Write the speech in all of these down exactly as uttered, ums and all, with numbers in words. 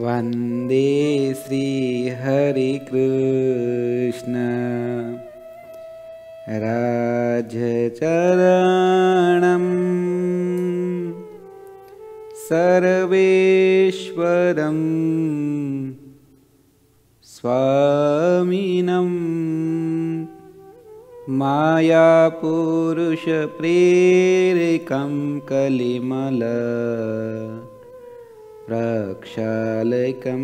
वंदे श्री हरिकृष्ण राजचरणं सर्वेश्वरं स्वामिनं मायापुरुषप्रेरकं कलिमल प्रक्षालकं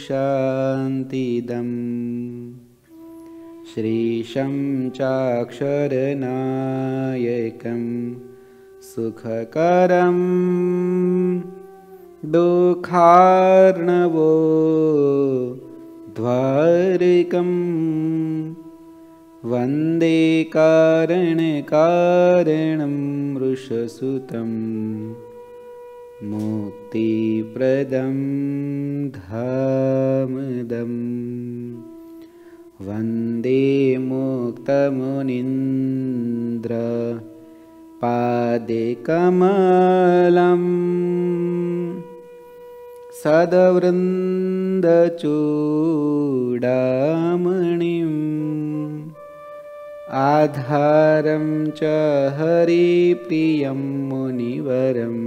शान्तिदं श्रीशं चाक्षरनायकं सुखकरं दुःखार्णवो द्वारकं वन्दे कारणकारणं वृषसुतं मुक्तिप्रदं धामदं वन्दे मुक्तमुनीन्द्र पादकमलं सद्वृन्दचूडामणिं आधारं च हरिप्रियं मुनिवरम्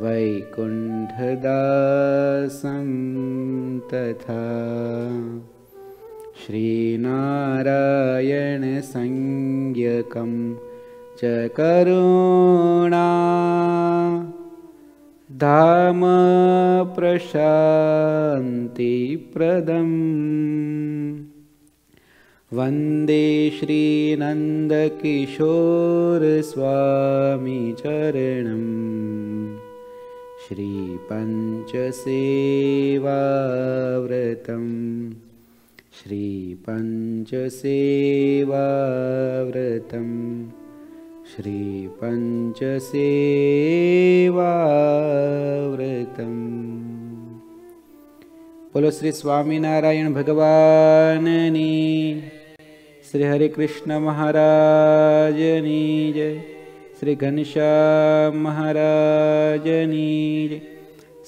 वैकुण्ठदासं तथा श्रीनारायणसंज्ञकं च करुणा धाम प्रशान्तिप्रदं वन्दे श्रीनन्दकिशोरस्वामिचरणम् श्री पंचसेवाव्रतं श्री पंचसेवाव्रतं श्री पंचसेवाव्रतं बोलो श्री स्वामीनारायण भगवाननी श्री हरिकृष्ण महाराजनी जय श्री घनश्याम महाराजनी जय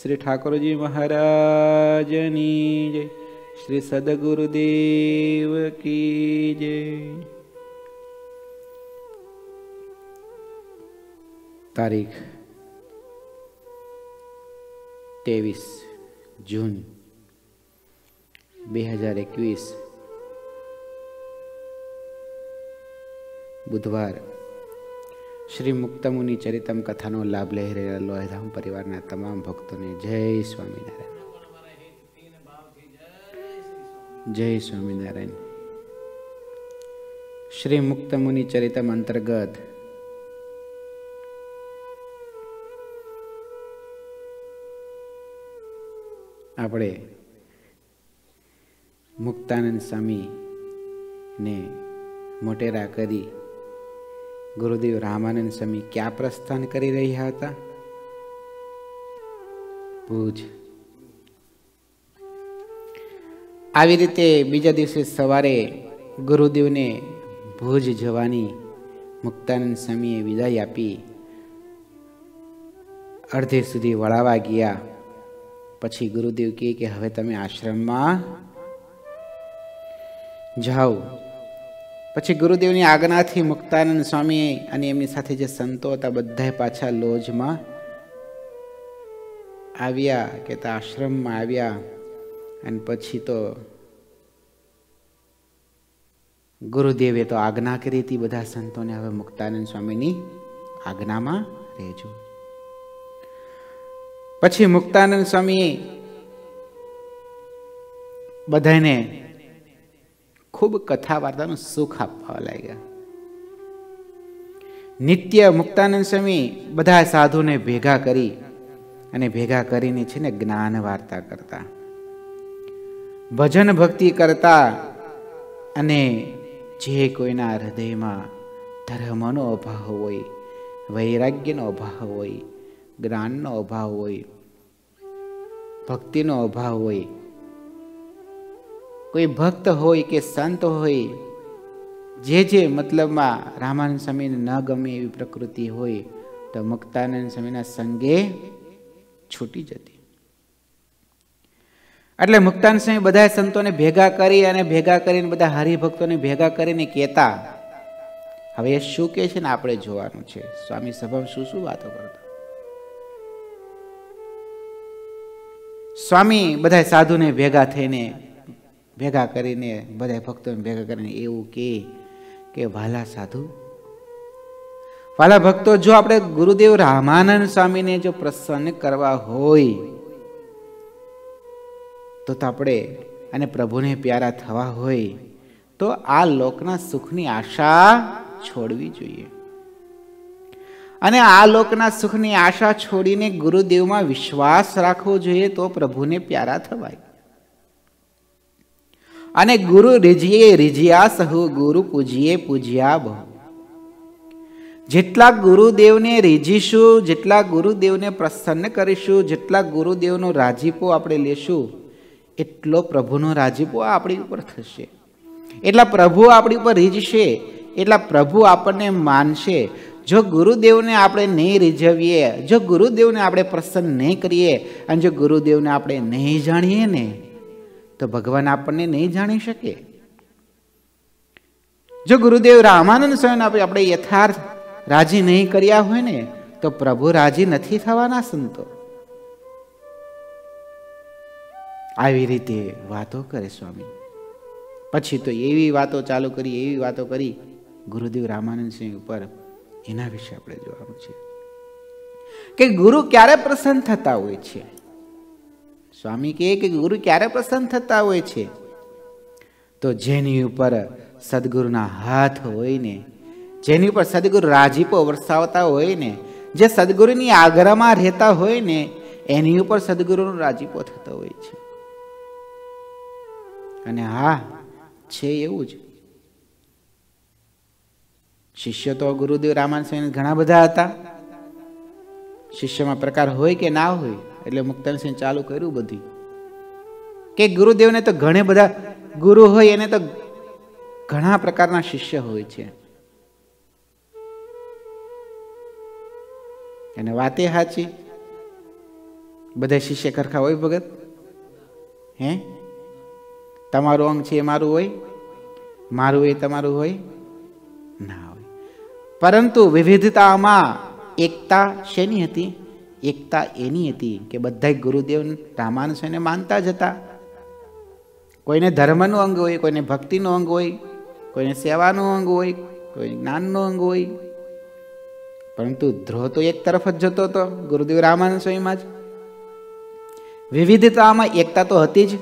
श्री ठाकुर जी महाराजनी जय श्री सद्गुरुदेव की जय। तारीख तेवीस जून दो हज़ार इक्कीस बुधवार श्री मुक्तमुनि चरितम कथानो लाभ लई रहेला लोहधाम परिवारना तमाम भक्तोने जय स्वामीनारायण जय स्वामीनारायण। श्री मुक्तमुनि चरितम अंतर्गत आपणे मुक्तानंद स्वामी ने मोटेरा करी गुरुदेव रामानंद स्वामी क्या प्रस्थान करी रह्या हता पूज। आवी रीते बीजा दिवसे सवारे गुरुदेव ने भूज जवानी मुक्तानंद स्वामीए विदाय आपी अर्धे सुधी वळावा गया। पछी गुरुदेव कहे के हवे तमे आश्रम में जाओ। पछी गुरुदेवनी आज्ञाथी मुक्तानंद स्वामी अने एमनी साथे जे संतो हता बधाए पाछा लोज में आव्या के ता आश्रम में आव्या अने पछी तो गुरुदेवे तो आज्ञा करी थी बधा संतो ने हवे मुक्तानंद स्वामीनी आज्ञा में रहेजो। पछी मुक्तानंद स्वामी बधाने खूब कथा वार्ता नु सुख आपवा लाग्या। नित्य मुक्तानंद स्वामी बधा साधु ने भेगा करी अने भेगा करीने छे ने ज्ञान वार्ता करता भजन भक्ति करता अने जे कोईना हृदय में धर्म नो अभाव होय वैराग्य नो अभाव होय ज्ञान नो अभाव होय भक्ति नो अभाव होय कोई भक्त होय के संत होय जे जे मतलब में रामानंद स्वामी ने न गमे एवी प्रकृति होय तो मुक्तानंद स्वामी ना संगे छूटी जती। एटले मुक्तान स्वामी बधा संतों ने भेगा करी अने भेगा करीने बधा हरिभक्तों ने भेगा करीने कहता हवे शुं कहे छे ने आपणे जोवानुं छे स्वामी सभामां शुं शुं वातो करता। स्वामी बधा साधुने भेगा थईने भेगा करीने बधा भक्तोने भेगा करीने एवुं के के वाला साधु वाला भक्तों जो आपणे गुरुदेव रामानंद स्वामी ने जो प्रसन्न करवा होय तो आपणे अने प्रभुने प्यारा थवा होय तो आ लोकना सुखनी आशा छोड़वी जोईए अने आ लोकना सुखनी आशा छोड़ीने गुरुदेवमां विश्वास राखवो जोईए तो प्रभुने प्यारा थवाय। अने गुरु रिजिए रिजिया सहु गुरु पूजिए पूजिया बहु। जेटला गुरुदेव ने रीझीशू जेटला गुरुदेव ने प्रसन्न करीशू जेटला गुरुदेव नो राजीपो आपणे लेशू एटलो प्रभुनो राजीपो आपणी उपर थशे एटला प्रभु आपणी उपर रीझशे एटला प्रभु आपणे मानशे। जो गुरुदेव ने आपणे नहीं रीझवीए जो गुरुदेव ने आपणे प्रसन्न नहीं करीए अने जो गुरुदेव ने आपणे नहीं जाणीए ने तो भगवान आपणे नहीं जाणी शके। जो गुरुदेव रामानंद स्वामी आपणे यथार्थ राजी नहीं कर्या होय ने तो प्रभु राजी नथी थवाना संतो। આવી રીતે વાતો કરે સ્વામી। પછી તો એવી વાતો ચાલુ કરી એવી વાતો કરી ગુરુદેવ રામાનંદ સ્વામી ઉપર એના વિશે આપણે જોવાનું છે કે ગુરુ ક્યારે પ્રસન્ન થતા હોય છે। સ્વામી કહે કે ગુરુ ક્યારે પ્રસન્ન થતા હોય છે તો જેની ઉપર સદગુરુના હાથ હોય ને જેની ઉપર સદગુરુ રાજીપો વરસાવતા હોય ને જે સદગુરુની આગ્રામાં રહેતા હોય ને એની ઉપર સદગુરુનો રાજીપો થતો હોય છે। अने हाँ छे एवुज शिष्य तो गुरुदेव रामानंद स्वामी घणा बधा हता। शिष्य में प्रकार होय के ना होय एटले मुक्तानंद स्वामी चालू कर्यु बधी के गुरुदेव ने तो घणे बधा गुरु होय एने तो घणा प्रकारना शिष्य होय छे। अने वाते हाची बधा शिष्य करखा होय भगत हैं तमारू अंग छे मारू होय मारू होय तमारू होय ना होय परंतु विविधता में एकता शेनी हती एकता एनी हती के बधाय गुरुदेव रामानंद स्वामीने मानता ज हता। कोईने धर्मनुं अंग होय कोईने भक्तिनुं अंग होय कोईने सेवानुं अंग होय कोई ज्ञाननुं अंग होय परंतु ध्रुव तो एक तरफ ज जतो हतो गुरुदेव रामानंद स्वामी मां ज। विविधता में एकता तो हती ज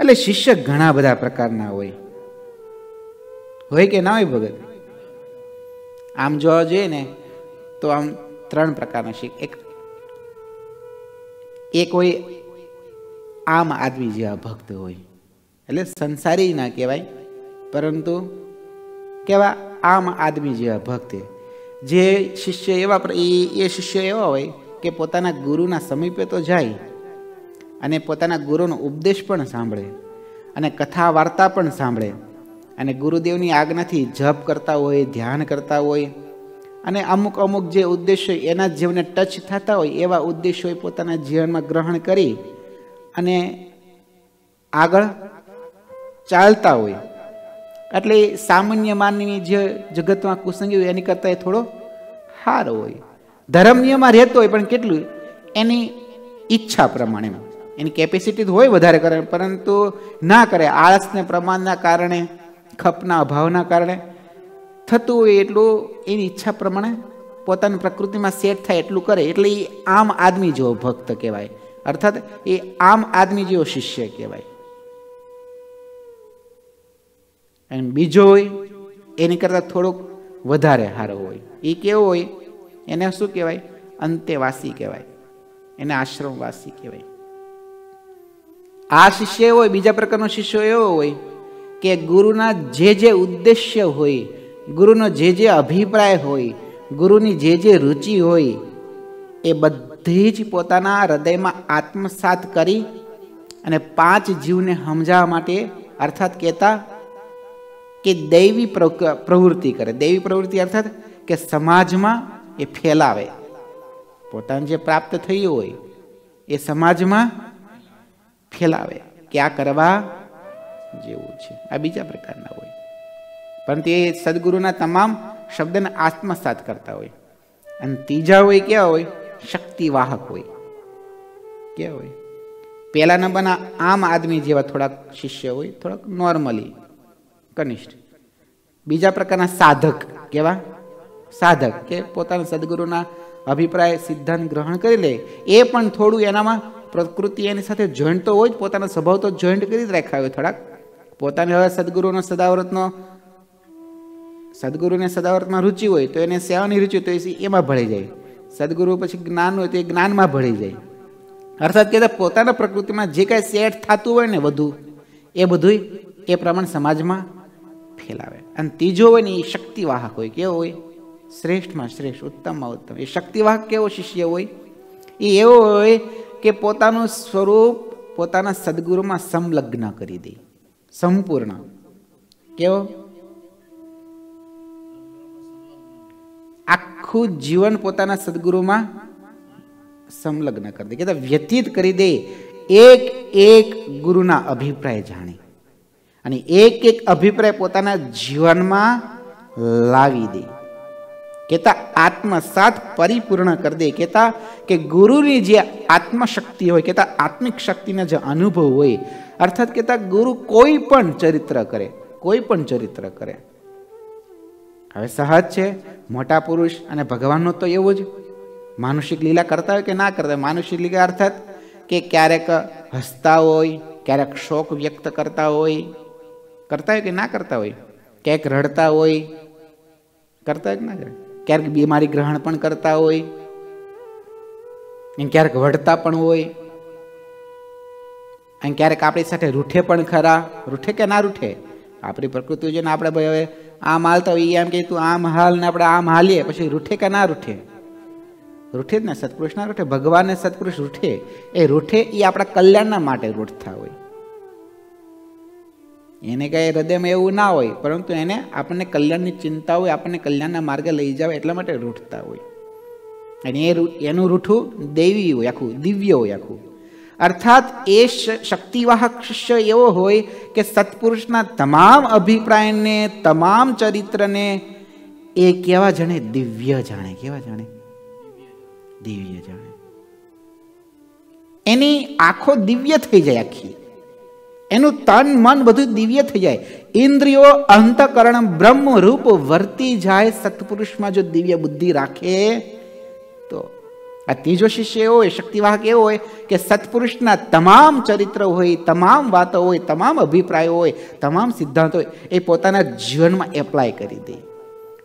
એટલે શિષ્ય ઘણા બધા પ્રકારના હોય હોય કે ના હોય ભગત। આમ જોવા જોઈએ ને તો આમ ત્રણ પ્રકારના શિષ્ય એક એક હોય આમ આદમી જેવા ભક્ત હોય એટલે સંસારી ના કહેવાય પરંતુ કેવા આમ આદમી જેવા ભક્ત જે શિષ્ય એવા એ શિષ્ય એવા હોય કે પોતાના ગુરુના સમીપે તો જાય અને પોતાના ગુરુનો ઉપદેશ પણ સાંભળે અને કથા વાર્તા પણ સાંભળે અને ગુરુદેવની આજ્ઞાથી જપ કરતા હોય ધ્યાન કરતા હોય અને અમુક અમુક જે ઉદ્દેશ્ય એના જીવને ટચ થતા હોય એવા ઉદ્દેશ્યો પોતાના જીવનમાં ગ્રહણ કરી અને આગળ ચાલતા હોય એટલે સામાન્ય માનવી જે જગતમાં કુસંગી હોય એની કરતાં એ થોડો સારો હોય। ધર્મ નિયમમાં રહેતો હોય પણ કેટલું એની ઈચ્છા પ્રમાણેમાં એની કેપેસિટી હોય વધારે કરે પરંતુ ના કરે આળસને પ્રમાણના કારણે ખપના અભાવના કારણે થતું હોય એટલું એની ઈચ્છા પ્રમાણે પોતાની પ્રકૃતિમાં સેટ થાય એટલું કરે એટલે એ આમ આદમી જેવો ભક્ત કહેવાય અર્થાત એ આમ આદમી જેવો શિષ્ય કહેવાય। અને બીજો હોય એની કરતાં થોડોક વધારે સારો હોય એ કેવો હોય એને શું કહેવાય અંતેવાસી કહેવાય એને આશ્રમવાસી કહેવાય। आ शिष्य हो बीजा प्रकारनो शिष्य एवो होय के गुरुना जे जे उद्देश्य होय गुरुनो जे जे अभिप्राय होय गुरुनी जे जे रुचि होय ए बधी ज पोताना हृदयमां आत्मसात करी अने पांच जीवने समजाववा माटे अर्थात कहता के दैवी प्रवृत्ति करे। दैवी प्रवृत्ति अर्थात के समाजमां ए फैलावे पोताने जे प्राप्त थयुं होय ए समाजमां फैलावे कि आ करवा जेवुं छे। आ बीजा प्रकारना होय, पण ते सद्गुरुना तमाम शब्दने आत्मसात करता होय। अने तीजा होय क्या होय? शक्तिवाहक होय। क्या होय? पहला नंबरना आम आदमी जेवा थोड़ा शिष्य होय, थोड़ा नॉर्मली कनिष्ठ। बीजा प्रकारना साधक, केवा साधक के पोताना सद्गुरुना अभिप्राय सिद्धांत ग्रहण करी ले, ए पण थोड़ू एनामां प्रकृति एनी साथे जॉइंट तो होय, पोतानो स्वभाव तो जॉइंट करी राख्यो होय थोड़ा पोताने। हवे सद्गुरुनो सदाव्रतनो सद्गुरुने सदाव्रतमां रुचि होय तो एने सेवानी रुचि तो एमां भळी जाय। सद्गुरु पछी ज्ञान होय तो ए ज्ञानमां भळी जाय। अर्थात के पोताना प्रकृतिमां जे कांई सेट थातुं होय ने बधुं ए बधुंय ए प्रमाण समाजमां फैलावे। अने तीजो होय ने ए शक्तिवाहक होय। केवो होय? श्रेष्ठ में श्रेष्ठ, उत्तम में उत्तम। ये शक्तिवाहक केवो शिष्य होय? ए एवो होय के पोतानुं स्वरूप पोताना सद्गुरुमां संलग्न करी दे, संपूर्ण। केवो? आखू जीवन पोताना सद्गुरुमां संलग्न कर दे, के व्यतीत करी दे। एक एक गुरुना अभिप्राय जाणे अने एक एक अभिप्राय पोताना जीवनमां लावी दे। केता आत्मसात परिपूर्ण कर दे। केता के गुरुनी जे आत्मशक्ति होय, केता आत्मिक शक्तिना जे अनुभव होय। अर्थात केता गुरु कोई पण चरित्र करे, कोई पण चरित्र करे। हवे सहज छे मोटा पुरुष अने भगवाननो तो एवो ज मानुषिक लीला करता होय के ना करता। मानुषिक लीला अर्थात के क्यारेक हसता होय, क्यारेक शोक व्यक्त करता होय, करता होय के ना करता होय। क्यारेक रड़ता होय, करता होय के ना करे। क्यारेक बीमारी ग्रहण पण करता होय, क्यारेक वडता पण होय, अने क्यारेक आपणी साथे रूठे पण खरा। रूठे के ना रूठे? आपणी प्रकृति जोईने आपणे भाई हवे आम हालता होय, एम के तू आम हाल ने आपणे आम हालीए, पछी रूठे के ना रूठे? रूठे ज ने। सत्पुरुष ना रूठे? भगवान ने सत्पुरुष रूठे। ए रूठे ए आपणा कल्याणना माटे रूठता होय। एने कहीं हृदय में एवं ना होय, परंतु एने आपने कल्याण की चिंता होय, आपने कल्याण मार्गे लई जावे एटला माटे रूठता होय। अने एनु रूठू देवी होय, आखू दिव्य होय आखू। अर्थात ए शक्तिवाहक शिष्य एवो होय के सत्पुरुषना तमाम अभिप्राय ने तमाम चरित्र ने ए केवा जाणे? दिव्य जाणे। केवा जाणे? दिव्य जाणे। एनी आखो दिव्य थई जाय, आखी एनु तन मन बधु दिव्य थी जाए। इंद्रियों अंतकरण ब्रह्म रूप वर्ती जाए। सत्पुरुष में जो दिव्य बुद्धि राखे तो आ तीजो शिष्य होय, शक्तिवाहक एवो होय के सत्पुरुषना तमाम चरित्र होय, तमाम वातो होय, तमाम अभिप्राय होय, तमाम सिद्धांत होय ए पोताना जीवन में एप्लाय करी दे।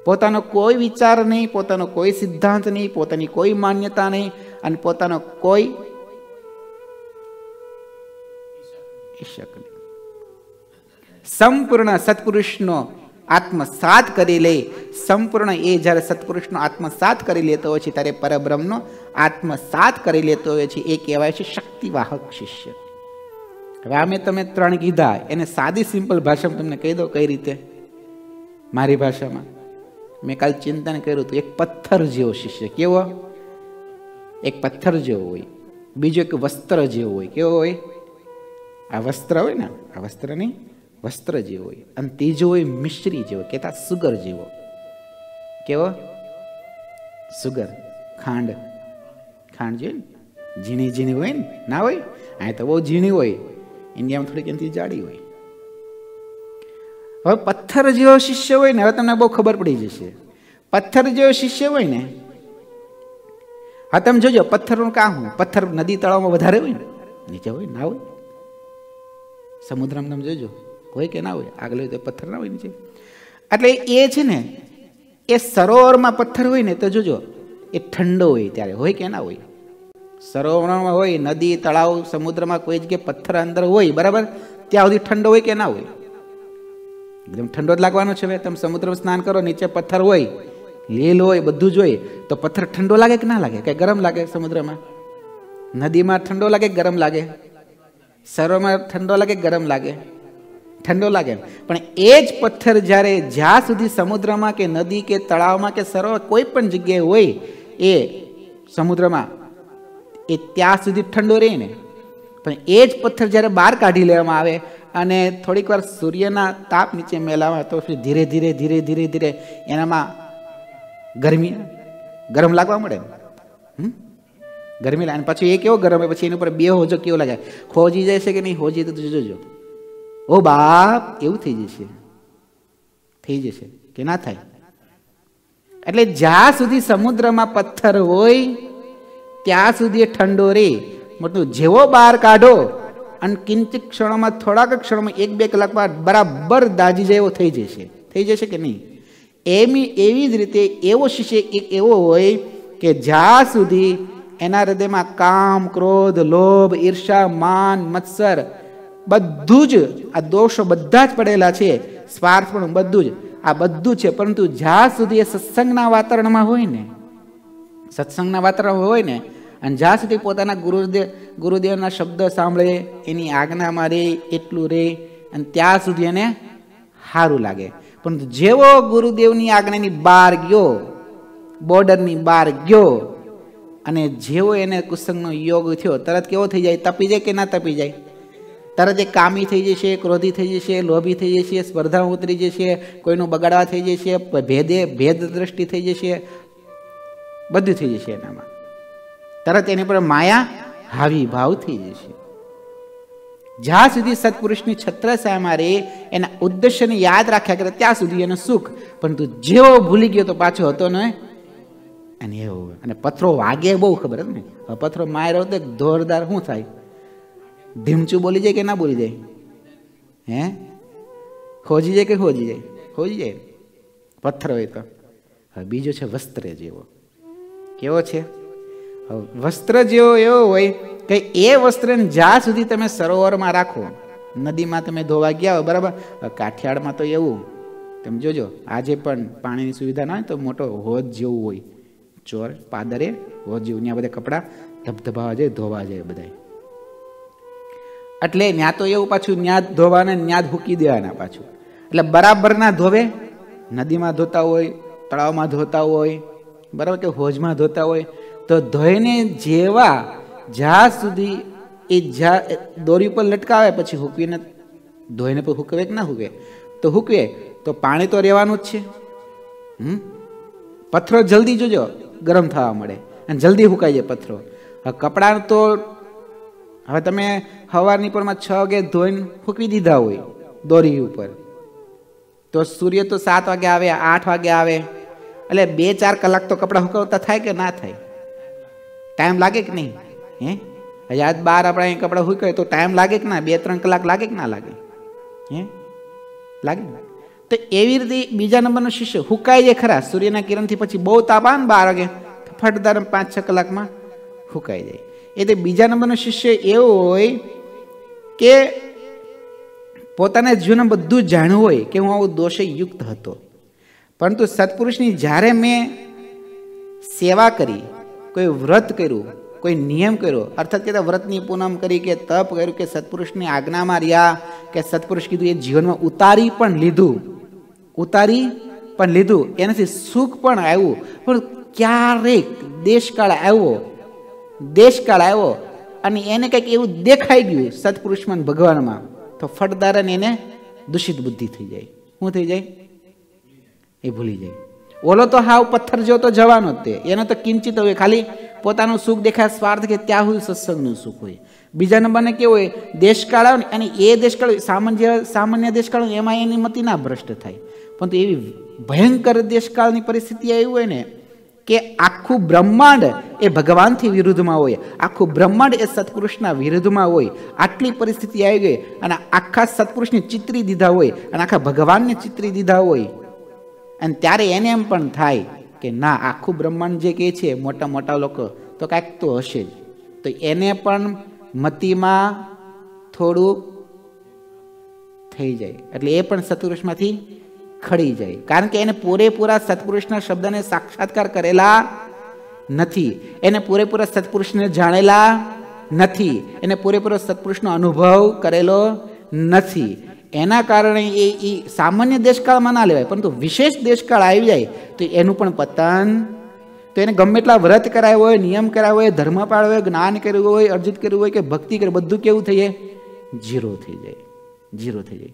पोतानो कोई विचार नहीं, पोतानो कोई सिद्धांत नहीं, पोतानी कोई मान्यता नहीं अने पोतानो कोई संपूर्ण सत्पुरुषनो आत्मसात करी ले। संपूर्ण ए જ્યારે સત્પુરુષનો આત્મસાત કરી લેતો હોય છે ત્યારે પરબ્રહ્મનો આત્મસાત કરી લેતો હોય છે એ કહેવાય છે શક્તિવાહક શિષ્ય। હવે આમે તમે ત્રણ કીધા, એને સાદી સિમ્પલ ભાષામાં તમને કહી દો કઈ રીતે મારી ભાષામાં। મેં કાલ ચિંતન કર્યું તો એક પથ્થર જેવો શિષ્ય કેવો? એક પથ્થર જેવો હોય। બીજો એક વસ્ત્ર જેવો હોય। કેવો હોય? आ वस्त्र होय ने, आ वस्त्र नहीं वस्त्र जेवो होय। अने तीजो होय मिश्री जेवो, केता सुगर जेवो। केवो? सुगर, खांड। खांड जेवी ने झीणी झीणी होय ने, ना होय? आ तो बहुत झीणी होय, इंडिया में थोड़ी केनथी जाडी होय। हवे पत्थर जेवो शिष्य होय ने, हवे तमने बहुत खबर पड़ी जशे। पत्थर जेवो शिष्य होय ने, हा तमे जोजो पत्थरनुं काहुं। पत्थर नदी तळावमां वधारे होय ने, नीचे होय ना होय? समुद्र में तब जो हो के ना हो आगे तो पत्थर ना होने एट्ले ये सरोवर में पत्थर हो तो जोजो ये ठंडो हो त्यारे हो के ना हो। सरोवर में हो नदी तलाव समुद्र में कोई जगह पत्थर अंदर हो बराबर त्या सुधी ठंडो हो के ना हो एकदम ठंडो ज लगवा है। तब समुद्र में स्नान करो, नीचे पत्थर हो लील हो बधुज हो तो पत्थर ठंडो लगे कि ना लगे? कहीं गरम लगे? समुद्र में नदी में ठंडो लगे गरम लगे? सरोवर में ठंडो लगे गरम लगे? ठंडो लगे। पण ए ज पत्थर जारे ज्यां सुधी समुद्र में के नदी के तलाव में के सरोवर कोईपण जगह होय ए समुद्र में ए त्यां सुधी ठंडो रहे ने। ए ज पत्थर जयरे बहार काढ़ी लेवामां आवे अने थोड़ीक वार सूर्यना ताप नीचे मेलावाय तो धीरे धीरे धीरे धीरे धीरे एनामां गरमी गरम लागवा मळे। गरमी लागे पछी ए केवो गरम है पछी एनी उपर बे होजो केवो लागे खोजी जशे के नहीं खोजी तो जोजो ओ बाप एवुं थई जशे थई जशे के ना थाय। एटले ज्यां सुधी समुद्रमा पत्थर होय त्यां सुधी ठंडो रहे मतलब जेवो बहार काढो अने किंचित क्षणोमां थोड़ाक क्षणोमां एक बे कलाकमां बराबर दाजी जेवो थई जशे थई जशे के नहीं। एमी एवी ज रीते एवो शिष्य एक एवो होय के ज्यां सुधी एना हृदयमां काम क्रोध लोभ ईर्ष्या मान मत्सर बधुं ज आ दोषो बधा ज पड़ेला छे स्वार्थ पण बधुं ज आ बधुं छे परंतु ज्यां सुधी ए सत्संगना वातावरणमां होय ने सत्संगना वातावरण होय ने अने ज्यां सुधी पोताना गुरुदेव गुरुदेवना शब्द सांभळे एनी आज्ञामां रहे एटलुं रहे अने त्यां सुधी एने सारुं लागे। परंतु जेवो गुरुदेवनी आज्ञानी बार गयो बोर्डरनी बार गयो अने जेवो एने कुसंगनो योग थयो तरत केवो थई जाय तपी जाय के ना तपी जाय तरत एक कामी थई जशे क्रोधी थई जशे लोभी थई जशे स्पर्धा उतरी जशे कोईनो बगाड़वा थई जशे भेदे भेद दृष्टि थई जशे बधुं थई जशे एनामां तरत एनी पर माया हावी भाव थई जशे। ज्यां सुधी सत्पुरुषनी छत्रछायामां रहे एना उद्देश्यने याद राख्या करे त्यां सुधी एनो सुख परंतु जेवो भूली गयो तो पाछो हतो न अने एवो अने पत्थरो वागे बहु खबर है ने पत्थरो मार्यो तो जोरदार शू थाय धीमचू बोली जाए कि ना बोली जाए हैं खोजी जाए कि खोजी जाए खोजी जाए पत्थर होय तो। हवे बीजो छे वस्त्र जेवो केवो छे वस्त्र जेवो एवो होय के ए वस्त्रने ज्यां सुधी तमे सरोवरमां राखो नदीमां तमे धोवा गया हो बराबर काठियावाड़मां तो एवुं तमे जोजो आजे पण पाणीनी सुविधा न होय तो मोटो होज जेवो होय चोर पादरे होज जेवो न्या बधा कपड़ा धबधबावा जाए धोवा जाए बधाय एटले न्या तो एवुं पाछुं न्या धोवाने न्या हूकी देवाना पाछुं एटले बराबर ना धोवे नदीमां धोता होय तळावमां धोता होय बराबर के होजमां धोता होय तो धोईने जेवा ज्यां सुधी ए ज्यां दोरी पर लटकावे पछी हूकवीने धोईने पर हूकवे के ना हूकवे तो हूकवे तो पाणी तो रहेवानुं ज छे। पत्थरो जल्दी जोजो गरम थवा मळे अने जल्दी हूकाई जाए पत्थरो। हवे कपड़ा तो हवे तमे हवारनी परमा छ वागे धोईने हूकवी दीधा होय दोरी उपर तो सूर्य तो सात वागे आवे आठ वागे आवे एटले बे चार कलाक तो कपड़ा हूकवता थाय के ना थाय टाइम लागे के नहीं हैं हजात बार अपने कपड़ा हूकाय तो टाइम लगे कि ना बे त्रण कलाक लगे कि ना लगे हैं लगे तो एवी रीते बीजा नंबरनो शिष्य हूकाई जाए खरा सूर्यना किरणथी पछी बहुत ताप आवे बार वागे फटदार पांच छ कलाक में हूकाई जाए। एटले बीजा नंबरनो शिष्य एवो होय के पोताने जीवन बधुं जाण्युं होय के हूँ आवो दोषे युक्त हतो परंतु सत्पुरुषनी ज्यारे मैं सेवा करी कोई व्रत कर्युं कोई नियम करो अर्थात के व्रतनी पूनम करी के तप करू के सत्पुरुष ने आज्ञा में रिया के सत्पुरुष कीधु ये जीवन में उतारी पण लीधु उतारी पण लीधु एनाथी सुख पण आव्युं पण क्यारेक देशकाल आव्यो देशकाल आव्यो अने एने कंईक एवुं देखाई गयुं सत्पुरुष में भगवान में तो फटदार ने एने दूषित बुद्धि थई जाय शुं थई जाय ए भूली जाय ओलो तो हाव पत्थर जो तो जवानो ते एनो तो किंचित होय खाली पोतानुं सुख देखाय स्वार्थ के त्यां हुई सत्संगनुं सुख होय। बीजा नंबरने केवुं होय देशकाळ आवे ने अने ए देशकाळ सामान्य सामान्य देशकाळ एमां एनी मति ना भ्रष्ट थाय परंतु एवी भयंकर देशकाळनी परिस्थिति आवी होय ने के आखुं ब्रह्मांड ए भगवानथी विरुद्धमां होय आखुं ब्रह्मांड ए सत्पुरुषना विरुद्धमां होय आटली परिस्थिति आवी गई अने आखा सत्पुरुषने चित्री दीधा होय अने आखा भगवानने चित्री दीधा होय अने त्यारे एने एम पण थाय के ना आखू ब्रह्मांड जे कहे छे मोटा मोटा लोको तो कांईक तो हशे ज तो एने पण मतीमां थोडुंक थई जाय एटले ए पण सत्पुरुषमांथी खड़ी जाय कारण के एने पूरेपूरा सत्पुरुषना शब्दने साक्षात्कार करेला नथी एने पूरेपूरा सत्पुरुषने जाणेला नथी एने पूरेपूरो सत्पुरुषनो अनुभव करेलो नथी एना कारणे ए सामान्य देशकाळमां ना लेवाय परंतु विशेष देशकाळ आवी जाय तो एनुं पण पतन तो तो एने गमे एटला व्रत करायो होय, नियम करायो होय, धर्म पाळ्यो होय, ज्ञान कर्युं होय, अर्जित कर्युं होय के भक्ति करे, बधुं केवुं थई जाय, जीरो थई जाय, जीरो थई जाय।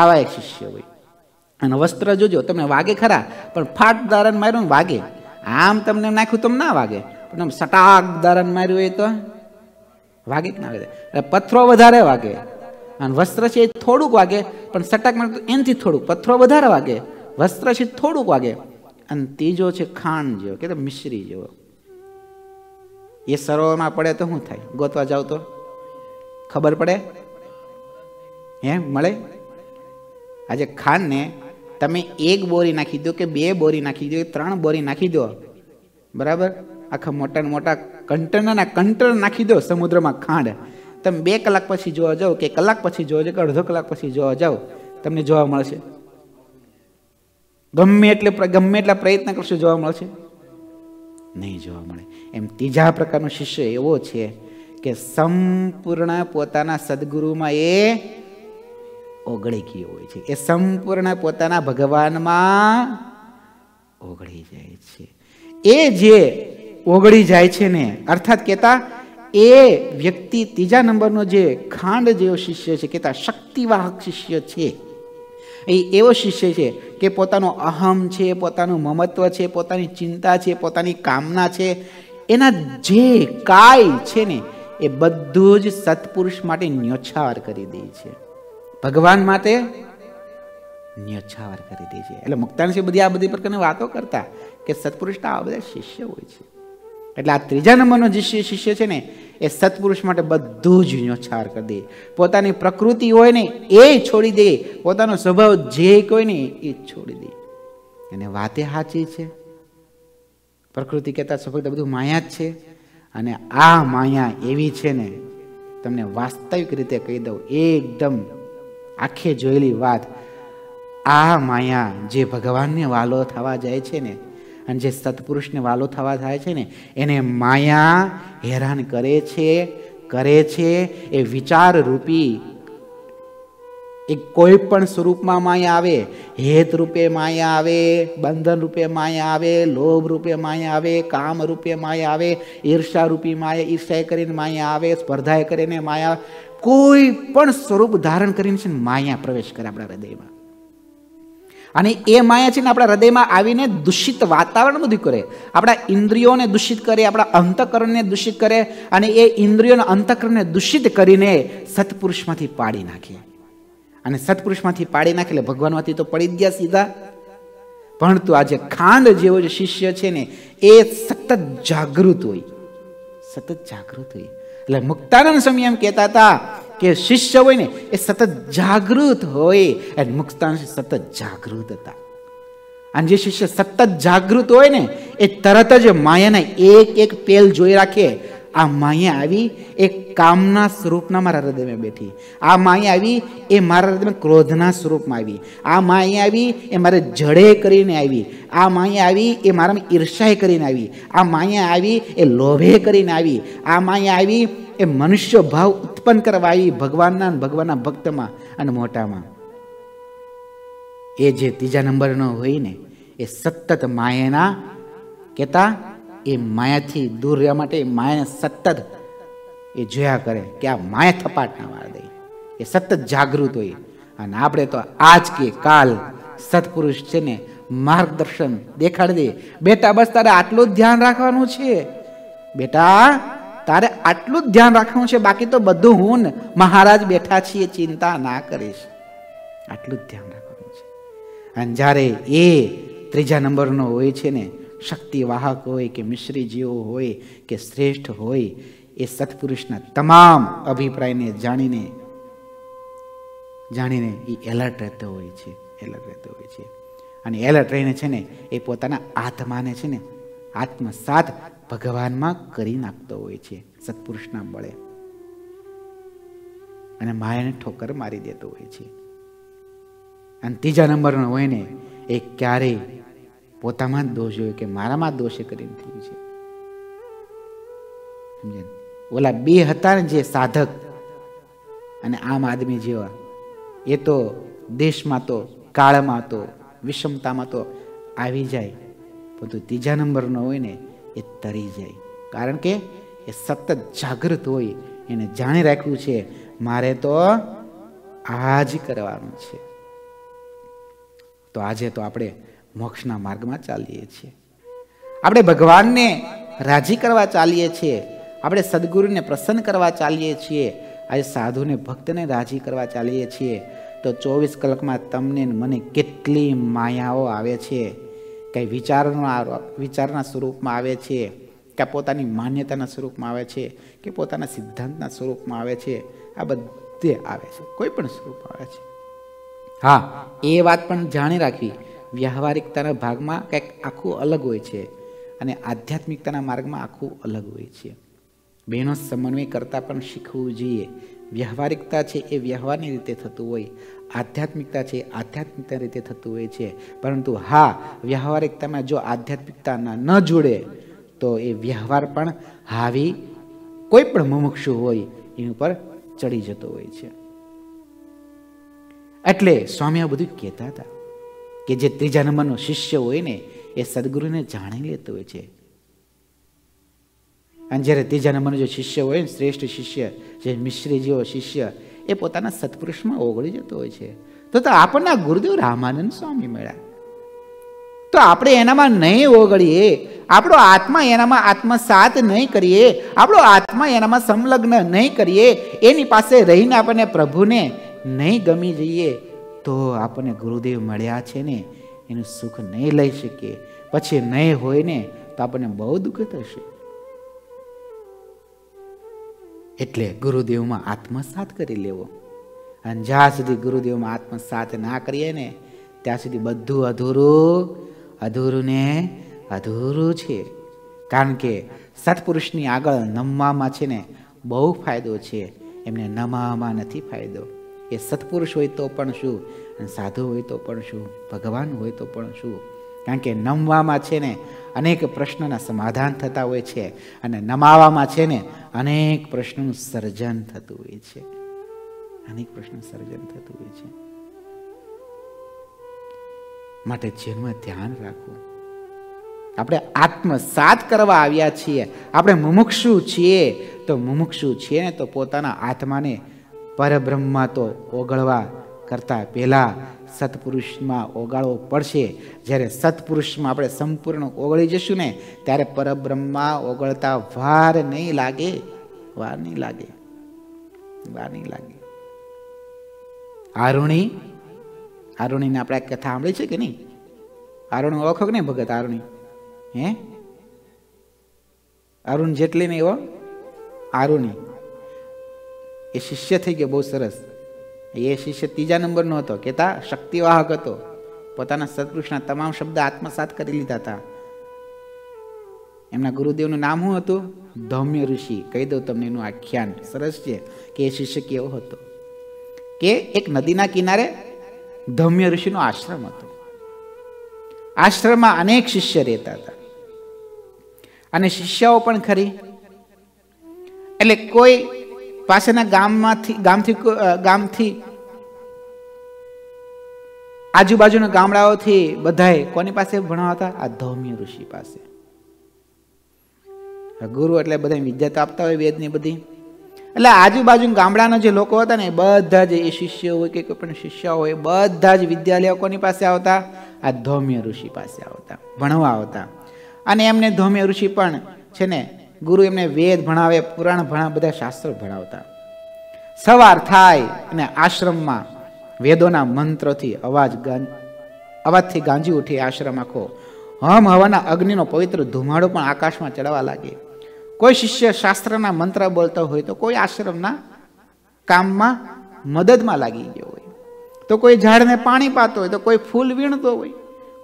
आवा एक शिष्य होय अने वस्त्र जोजो तमने वागे खरा पण फाट दारन मार्यो ने वागे, आम तमने नाख्युं तम ना वागे, पण आम सटाक दारन मार्यो होय तो वागे के ना वागे। पत्थरो वधारे वागे अने वस्त्र छे थोडुंक वागे, पण सटाक मार्यो तो एनथी थोडुंक, पत्थरो वधारे वागे, वस्त्र छे थोडुंक वागे। तीजो छे खाण जेवो के मिश्री जेवो, ये सरोवर में पड़े तो शुं थाय? गोतवा जाओ तो खबर पड़े हे मळे? आज खाण ने तमे एक बोरी नाखी दो के बे बोरी नाखी दो, त्रण बोरी नाखी दो, बराबर आखा मोटा मोटा कंटेनर कंटेनर नाखी दो समुद्र में खाण। तमे बे कलाक पछी जोवा जाओ के कलाक पछी जोवा जाओ के अर्धो कलाक पछी जोवा जाओ, तमने जोवा मळशे। गम्मे एटले गम्मे एटला प्रयत्न करशो जोवा मळशे नहीं जोवा मळे। एम तीजा प्रकारनो शिष्य एवो छे के संपूर्ण पोताना सद्गुरुमां ए ओगळी गयो होय छे, ए संपूर्ण पोताना भगवानमां ओगळी जाय छे। ए जे ओगळी जाय छे ने अर्थात केता ए व्यक्ति तीजा नंबरनो जे खांड जेवो शिष्य छे केता शक्तिवाहक शिष्य छे। एवो शिष्य है कि पोतानो अहम है, पोतानो ममत्व है, पोतानी चिंता है, पोतानी कामना है, एना जे काई छे ने ए बधुं ज सत्पुरुष माटे न्योछावर करी दे छे, भगवान माटे न्योछावर करी दे छे। एटले मुक्तान से बधी आ बधी प्रकारनी वातो करता कि सत्पुरुषना आ बधा शिष्य होय छे। एटले आ त्रीजा नंबरनो जे शिष्य छे ने ए सत्पुरुष माटे बधुं ज न्योछावर करी दे, पोतानी प्रकृति होय ने ए छोड़ी दे, पोतानो स्वभाव जे कोई ने ए छोड़ी दे। अने वाते साची छे, प्रकृति कहता फक्त बधुं माया ज छे अने आ माया एवी छे ने तमने वास्तविक रीते कही दऊं एकदम आखे जोयेली वात, आ माया जे भगवानने वालो थवा जाय छे ने अने जे सत्पुरुषने वालो थवा थाय छे ने एने माया हैरान करे छे करे छे। ए विचार रूपी एक कोईपण स्वरूप में माया आवे, हेत रूपे माया आवे, बंधन रूपे माया आवे, लोभ रूपे माया आवे, काम रूपे माया आवे, ईर्षा रूपी माया ईर्षाए करीने माया आवे, स्पर्धाए करीने माया, कोईपण स्वरूप धारण करीने माया प्रवेश करे आपणा हृदयमां अने ए माया छे ने आपणा हृदयमां आवीने दूषित वातावरण बधुं करे, आपणा इंद्रियोने दूषित करे, आपणा अंतःकरणने दूषित करे अने ए इंद्रियोने अंतःकरणने दूषित करीने सत्पुरुषमांथी पाडी नाखे। अने सत्पुरुषमांथी पाडी नाखे એટલે ભગવાનમાંથી તો પડી ગયા સીધા, પણ તો આજે ખાંડ જેવો જે શિષ્ય છે ને એ સતત જાગૃત હોય, સતત જાગૃત હોય। એટલે મુક્તાનંદ સ્વામી એમ કહેતા હતા કે શિષ્ય હોય ને એ સતત જાગૃત હોય, અને મુક્તાનંદ સતત જાગૃત હતા। અને જે શિષ્ય સતત જાગૃત હોય ને એ તરત જ માયાના એક એક પેલ જોઈ રાખે। आ माया आवी ए कामना स्वरूपना मारा हृदय में बैठी, आ माया आवी ए मारा हृदय में क्रोधना स्वरूप में आई, आ माया आवी ए मारे जड़े करीने आई, आ माया आवी ए मारा में ईर्षाए करीने आई, आ माया आवी ए लोभे करीने आई, आ माया आवी ए मनुष्य भाव उत्पन्न करवा आई भगवानना भगवानना भक्तमां अने मोटामां। ए जे तीजा नंबरनो होय ने ए सतत मायाना केता ए माया थी दूर रहा माटे माया सतत ए जोया करे कि आ माया थपाट ना मार दे, ए सतत जागृत होय। अने आपणे तो आज के काल सत्पुरुष छे ने मार्गदर्शन देखाड़ी दे, बेटा बस तारे आटलुं ध्यान राखवानुं छे, बेटा तारे आटलुं ध्यान राखवानुं छे, बाकी तो बधुं हुं ने महाराज बैठा छीए, चिंता ना करीश, आटलुं ध्यान राखवानुं छे। अने ज्यारे ए त्रीजा नंबरनो होय छे ने शक्तिवाहक होय के मिश्री जीव होय के श्रेष्ठ होय ए सत्पुरुषना तमाम अभिप्रायने जाणीने जाणीने ई एलर्ट रहतो होय छे, एलर्ट रहतो होय छे। अने एलर्ट रहीने छे ने ए पोताना आत्माने छे ने आत्मसात भगवानमां करी नाखतो होय छे सत्पुरुषना बळे, अने मायाने ठोकर मारी देतो होय छे। अने तीजा नंबरनो होय ने ए क्यारे પોતામાં દોષ હોય કે મારામાં દોષ કરીને થયું છે, સમજણ? ઓલા બે હતા ને જે સાધક અને આમ આદમી જેવા, એ તો દેશમાં તો કાળમાં તો વિષમતામાં તો આવી જાય, પરંતુ ત્રીજા નંબરનો હોય ને એ તરી જાય, કારણ કે એ સતત જાગૃત હોય, એને જાણી રાખ્યું છે મારે તો આ જ કરવાનું છે. તો આજે તો આપણે મોક્ષના માર્ગમાં ચાલીએ છીએ, આપણે ભગવાનને રાજી કરવા ચાલીએ છીએ, આપણે સદગુરુને પ્રસન્ન કરવા ચાલીએ છીએ, આજે સાધુને ભક્તને રાજી કરવા ચાલીએ છીએ. તો ચોવીસ કલાકમાં તમને મને કેટલી માયાઓ આવે છે, કંઈ વિચારનો વિચારના સ્વરૂપમાં આવે છે, કે પોતાની માન્યતાના સ્વરૂપમાં આવે છે, કે પોતાના સિદ્ધાંતના સ્વરૂપમાં આવે છે, આ બધે આવે છે, કોઈ પણ સ્વરૂપમાં આવે છે. હા, એ વાત પણ જાણી રાખવી, વ્યવહારિકતાના ભાગમાં કંઈક આખું અલગ હોય છે અને આધ્યાત્મિકતાના માર્ગમાં આખું અલગ હોય છે. બેનો સમન્વય કરતાં પણ શીખવું જોઈએ. વ્યવહારિકતા છે એ વ્યવહારની રીતે થતું હોય, આધ્યાત્મિકતા છે આધ્યાત્મિકતા રીતે થતું હોય છે. પરંતુ હા, વ્યવહારિકતામાં જો આધ્યાત્મિકતાના ન જોડે તો એ વ્યવહાર પણ હાવી કોઈ પણ મુમુક્ષુ હોય એની ઉપર ચડી જતો હોય છે. એટલે સ્વામી આ બધું કહેતા હતા કે જે ત્રીજા નંબરનો શિષ્ય હોય ને એ સદગુરુને જાણી લેતો હોય છે. અને જ્યારે ત્રીજા નંબરનો જે શિષ્ય હોય ને, શ્રેષ્ઠ શિષ્ય, જે મિશ્રી જેવો શિષ્ય, એ પોતાના સત્પુરુષમાં ઓગળી જતો હોય છે. તો આપણને આ ગુરુદેવ રામાનંદ સ્વામી મળ્યા, તો આપણે એનામાં નહીં ઓગળીએ, આપણો આત્મા એનામાં આત્મસાત નહીં કરીએ, આપણો આત્મા એનામાં સંલગ્ન નહીં કરીએ, એની પાસે રહીને આપણને પ્રભુને નહીં ગમી જઈએ, તો આપણને ગુરુદેવ મળ્યા છે ને એનું સુખ નહીં લઈ શકીએ. પછી નહીં હોય ને તો આપણને બહુ દુઃખ થશે. એટલે ગુરુદેવમાં આત્મસાત કરી લેવો. અને જ્યાં સુધી ગુરુદેવમાં આત્મસાત ના કરીએ ને ત્યાં સુધી બધું અધૂરું અધૂરું ને અધૂરું છે. કારણ કે સત્પુરુષની આગળ નમવામાં છે ને બહુ ફાયદો છે, એમને નમવામાં નથી ફાયદો. એ સત્પુરુષ હોય તો પણ શું, અને સાધુ હોય તો પણ શું, ભગવાન હોય તો પણ શું. કારણ કે નમવામાં છે ને અનેક પ્રશ્નોના સમાધાન થતા હોય છે, અને નમાવામાં છે ને અનેક પ્રશ્નોનું સર્જન થતું હોય છે, અનેક પ્રશ્નનું સર્જન થતું હોય છે. માટે જીવનમાં ધ્યાન રાખવું, આપણે આત્મસાત કરવા આવ્યા છીએ, આપણે મુમુક્ષુ છીએ, તો મુમુક્ષુ છીએ ને તો પોતાના આત્માને પરબ્રહ્મમાં તો ઓગળવા કરતાં પહેલાં સત્પુરુષમાં ઓગાળવો પડશે. જ્યારે સત્પુરુષમાં આપણે સંપૂર્ણ ઓગળી જશું ને ત્યારે પરબ્રહ્મમાં ઓગળતા વાર નહીં લાગે, વાર નહીં લાગે, વાર નહીં લાગે. આરુણી, આરુણીને આપણે કથા સાંભળી છે કે નહીં? આરુણ ઓળખો કે નહીં ભગત? આરુણી હે, અરુણ જેટલી નહીં એવો આરુણી, એ શિષ્ય થઈ ગયો બહુ સરસ. એ શિષ્ય ત્રીજા નંબરનો હતો, કહેતા શક્તિવાહક હતો, પોતાના સત્પુરુષના તમામ શબ્દ આત્મસાત કરી લીધા હતા. એમના ગુરુદેવનું નામ શું હતું? ધૌમ્ય ઋષિ. કહી દઉં તમને એનું આખ્યાન, સરસ છે. કે એ શિષ્ય કેવો હતો કે એક નદીના કિનારે ધૌમ્ય ઋષિનો આશ્રમ હતો. આશ્રમમાં અનેક શિષ્ય રહેતા હતા અને શિષ્યાઓ પણ ખરી. એટલે કોઈ પાસેના ગામમાંથી ગામથી ગામથી આજુબાજુના ગામડાઓથી બધાએ કોની પાસે ભણાવતા? આ ધૌમ્ય ઋષિ પાસે. ગુરુ એટલે બધા વિદ્યા તો આપતા હોય વેદની બધી, એટલે આજુબાજુ ગામડાના જે લોકો હતા ને બધા જ એ શિષ્ય હોય કે કોઈ પણ શિષ્ય હોય, બધા જ વિદ્યાલયો કોની પાસે આવતા? આ ધૌમ્ય ઋષિ પાસે આવતા, ભણવા આવતા. અને એમને ધૌમ્ય ઋષિ પણ છે ને, ગુરુ એમને વેદ ભણાવે, પુરાણ ભણાવે, બધા શાસ્ત્રો ભણાવતા. સવાર થાય અને આશ્રમમાં વેદોના મંત્રોથી અવાજ અવાજથી ગાંજી ઉઠે આશ્રમ આખો. હમ હવાના અગ્નિનો પવિત્ર ધુમાડો પણ આકાશમાં ચડવા લાગે. કોઈ શિષ્ય શાસ્ત્રના મંત્ર બોલતો હોય તો કોઈ આશ્રમના કામમાં મદદમાં લાગી ગયો હોય, તો કોઈ ઝાડને પાણી પાતો હોય, તો કોઈ ફૂલ વીણતો હોય,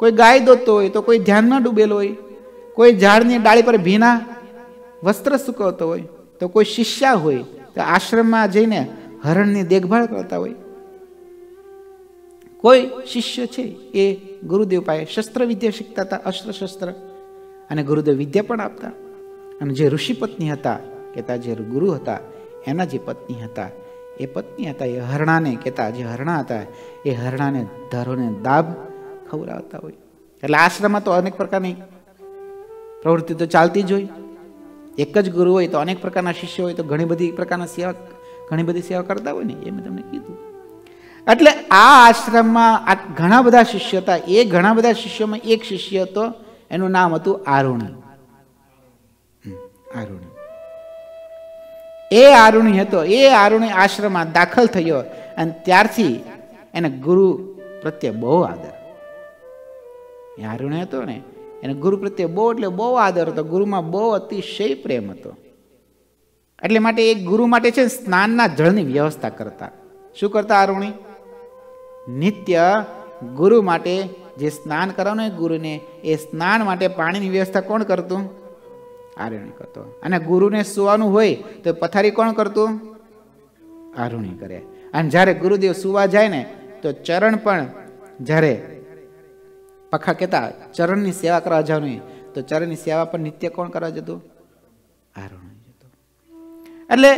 કોઈ ગાય દોતો હોય, તો કોઈ ધ્યાનમાં ડૂબેલો હોય, કોઈ ઝાડની ડાળી પર ભીના વસ્ત્ર સૂકવતો હોય, તો કોઈ શિષ્ય હોય તો આશ્રમમાં જઈને હરણની દેખભાળ કરતા હોય. કોઈ શિષ્ય છે એ ગુરુદેવ પાસે શસ્ત્ર વિદ્યા શીખતા હતા, અસ્ત્ર શસ્ત્ર, અને ગુરુદેવ વિદ્યા પણ આપતા. અને જે ઋષિ પત્ની હતા, કહેતા જે ગુરુ હતા એના જે પત્ની હતા, એ પત્ની હતા એ હરણાને, કહેતા જે હરણા હતા એ હરણાને ધરોને દાબ ખવડાવતા હોય. એટલે આશ્રમમાં તો અનેક પ્રકારની પ્રવૃત્તિ તો ચાલતી જ હોય. એક જ ગુરુ હોય તો અનેક પ્રકારના શિષ્ય હોય તો ઘણી બધી પ્રકારના સેવા ઘણી બધી સેવા કરતા હોય ને, એ મેં તમને કીધું. એટલે આ આશ્રમમાં આ ઘણા બધા શિષ્ય હતા. એ ઘણા બધા શિષ્યોમાં એક શિષ્ય હતો, એનું નામ હતું આરુણી. આરુણી એ આરુણી હતો. એ આરુણી આશ્રમમાં દાખલ થયો અને ત્યારથી એને ગુરુ પ્રત્યે બહુ આદર. એ આરુણી હતો ને, એને ગુરુ પ્રત્યે બહુ એટલે બહુ આદર હતો. ગુરુમાં બહુ અતિશય પ્રેમ હતો. એટલે માટે એ ગુરુ માટે છે સ્નાનના જળની વ્યવસ્થા કરતા. શું કરતા આરુણી? નિત્ય ગુરુ માટે જે સ્નાન કરાવવાનું હોય ગુરુને, એ સ્નાન માટે પાણીની વ્યવસ્થા કોણ કરતું? આરુણી કરતો. અને ગુરુને સુવાનું હોય તો પથારી કોણ કરતું? આરુણી કરે. અને જ્યારે ગુરુદેવ સુવા જાય ને તો ચરણ પણ જ્યારે પખા કહેતા ચરણની સેવા કરવા જવાનું તો ચરણની સેવા પણ નિત્ય કોણ કરવા જતું? આરુણી જતું. એટલે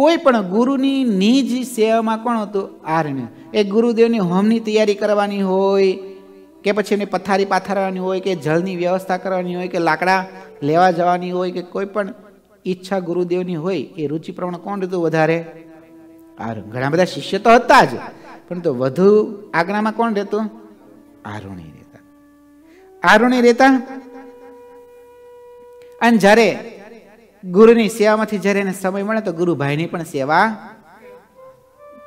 કોઈ પણ ગુરુની નિજ સેવામાં કોણ હતું? આરુણી. એ ગુરુદેવની હોમની તૈયારી કરવાની હોય કે પછી એને પથારી પાથરવાની હોય કે જળની વ્યવસ્થા કરવાની હોય કે લાકડા લેવા જવાની હોય કે કોઈ પણ ઈચ્છા ગુરુદેવની હોય, એ રુચિ પ્રમાણે કોણ હતું વધારે? આરુણી. ઘણા બધા શિષ્ય તો હતા જ, પરંતુ વધુ આગળમાં કોણ રહેતું? આરુણી. આરુણી રહેતા. અને જ્યારે ગુરુની સેવામાંથી જ્યારે એને સમય મળે તો ગુરુભાઈની પણ સેવા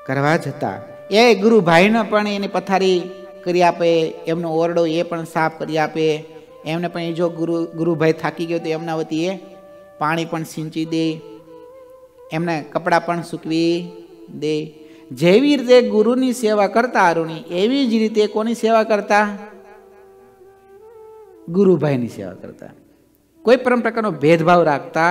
કરવા જતા. એ ગુરુભાઈને પણ એની પથારી કરી આપે, એમનો ઓરડો એ પણ સાફ કરી આપે. એમને પણ જો ગુરુ ગુરુભાઈ થાકી ગયો તો એમના વતી એ પાણી પણ સિંચી દે, એમના કપડાં પણ સૂકવી દે. જેવી રીતે ગુરુની સેવા કરતા આરુણી, એવી જ રીતે કોની સેવા કરતા? ગુરુભાઈની સેવા કરતા. કોઈ પરમ પ્રકારનો ભેદભાવ રાખતા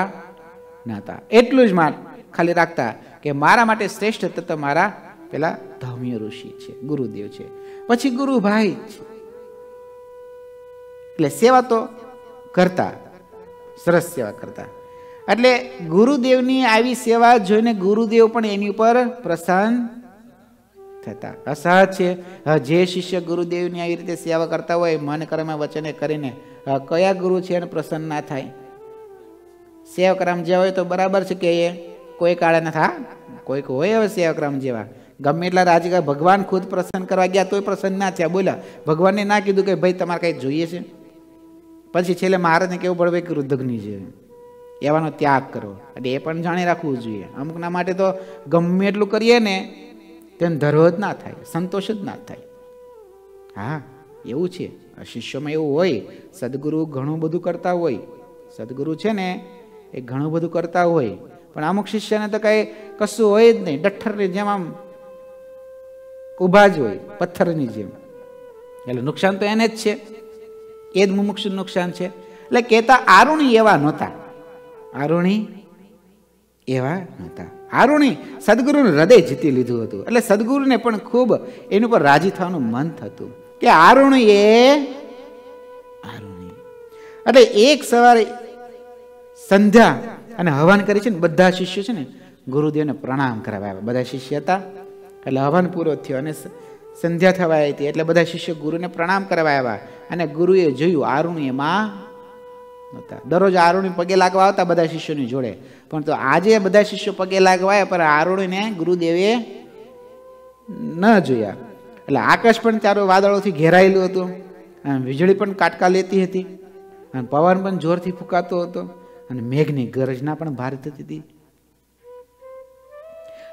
નહોતા. એટલું જ માર ખાલી રાખતા કે મારા માટે શ્રેષ્ઠ તત્વ મારા પેલા ધૌમ્ય ઋષિ છે, ગુરુદેવ છે, પછી ગુરુભાઈ છે. એટલે સેવા તો કરતા, સરસ સેવા કરતા. એટલે ગુરુદેવની આવી સેવા જોઈને ગુરુદેવ પણ એની ઉપર પ્રસન્ન થતા. અસહજ છે જે શિષ્ય ગુરુદેવની આવી રીતે સેવા કરતા હોય મન કર્મ વચને કરીને. કયા ગુરુ છે એને પ્રસન્ન ના થાય? સેવક્રમ જેવા હોય તો બરાબર છે કે એ કોઈ કાળે ન થા, કોઈક હોય હવે સેવક્રમ જેવા. ગમે એટલા રાજી ભગવાન ખુદ પ્રસન્ન કરવા ગયા તોય પ્રસન્ન ના થયા. બોલા ભગવાનને ના કીધું કે ભાઈ તમારે કંઈ જોઈએ છે? પછી છેલ્લે મહારાજને કેવું પડે કે રુદ્ધગ્નિ છે, એવાનો ત્યાગ કરો. એટલે એ પણ જાણી રાખવું જોઈએ. અમુકના માટે તો ગમે એટલું કરીએ ને તેમ ધરો જ ના થાય, સંતોષ જ ના થાય. હા, એવું છે શિષ્યોમાં, એવું હોય. સદગુરુ ઘણું બધું કરતા હોય, સદગુરુ છે ને એ ઘણું બધું કરતા હોય, પણ અમુક શિષ્યને તો કાંઈ કશું હોય જ નહીં. ડઠ્ઠરની જેમ આમ ઊભા જ હોય, પથ્થરની જેમ. એટલે નુકસાન તો એને જ છે, એ જ મુમુક્ષુનું નુકસાન છે. એટલે કહેતા આરુણી એવા નહોતા. આરુણી એવા નહોતા. આરુણી સદગુરુનું હૃદય જીતી લીધું હતું. એટલે સદગુરુને પણ ખૂબ એની પર રાજી થવાનું મન થતું કે આરુણી એ આરુણી. એટલે એક સવારે સંધ્યા અને હવન કરી છે ને, બધા શિષ્યો છે ને ગુરુદેવને પ્રણામ કરવા આવ્યા. બધા શિષ્ય હતા એટલે હવન પૂરો થયો અને સંધ્યા થવા આવી હતી, એટલે બધા શિષ્યો ગુરુને પ્રણામ કરવા આવ્યા. અને ગુરુએ જોયું આરુણી એમાં નહોતા. દરરોજ આરુણી પગે લાગવા આવતા બધા શિષ્યોની જોડે, પણ તો આજે બધા શિષ્યો પગે લાગવા, પણ આરુણીને ગુરુદેવે ન જોયા. એટલે આકાશ પણ ચારો વાદળોથી ઘેરાયેલું હતું, અને વીજળી પણ કાટકા લેતી હતી, અને પવન પણ જોરથી ફૂંકાતો હતો, અને મેઘની ગરજના પણ ભારે થતી હતી.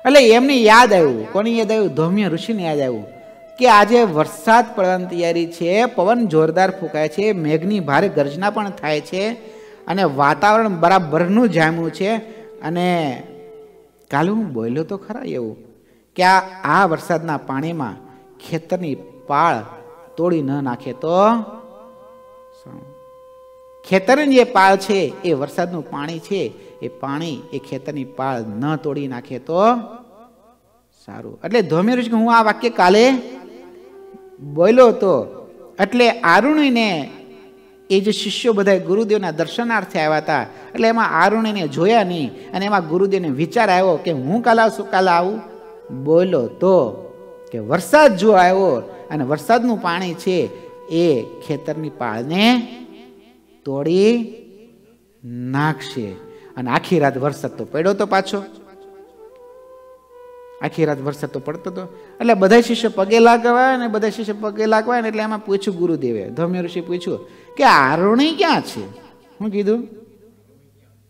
એટલે એમને યાદ આવ્યું. કોને યાદ આવ્યું? ધૌમ્ય ઋષિને યાદ આવ્યું કે આજે વરસાદ પડવાની તૈયારી છે, પવન જોરદાર ફૂંકાય છે, મેઘની ભારે ગર્જના પણ થાય છે, અને વાતાવરણ બરાબરનું જામ્યું છે. અને કાલે હું બોલ્યો તો ખરા એવું કે આ આ વરસાદના પાણીમાં ખેતરની પાળ તોડી ન નાખે તો. ખેતરની જે પાળ છે એ વરસાદનું પાણી છે, એ પાણી એ ખેતરની પાળ ન તોડી નાખે તો સારું. એટલે ધૌમ્ય ઋષિ હું આ વાક્ય કાલે બોલ્યો હતો. એટલે આરુણીને એ જે શિષ્યો બધા ગુરુદેવના દર્શનાર્થે આવ્યા હતા, એટલે એમાં આરુણીને જોયા નહીં, અને એમાં ગુરુદેવને વિચાર આવ્યો કે હું કાલે આવશું, કાલે આવું બોલ્યો તો કે વરસાદ જો આવ્યો અને વરસાદનું પાણી છે એ ખેતરની પાળને तोड़ी नाखशे। अने आखी रात वरसाद तो पड्यो तो पाछो, आखी रात वरसाद तो पड़तो तो। एटले बधा शिष्य पगे लागवा ने बधा शिष्य पगे लागवा ने एटले आमा पूछ्यु गुरुदेवे, धम्य ऋषिए पूछ्यु के आरुणी क्यां छे? हुं कीधुं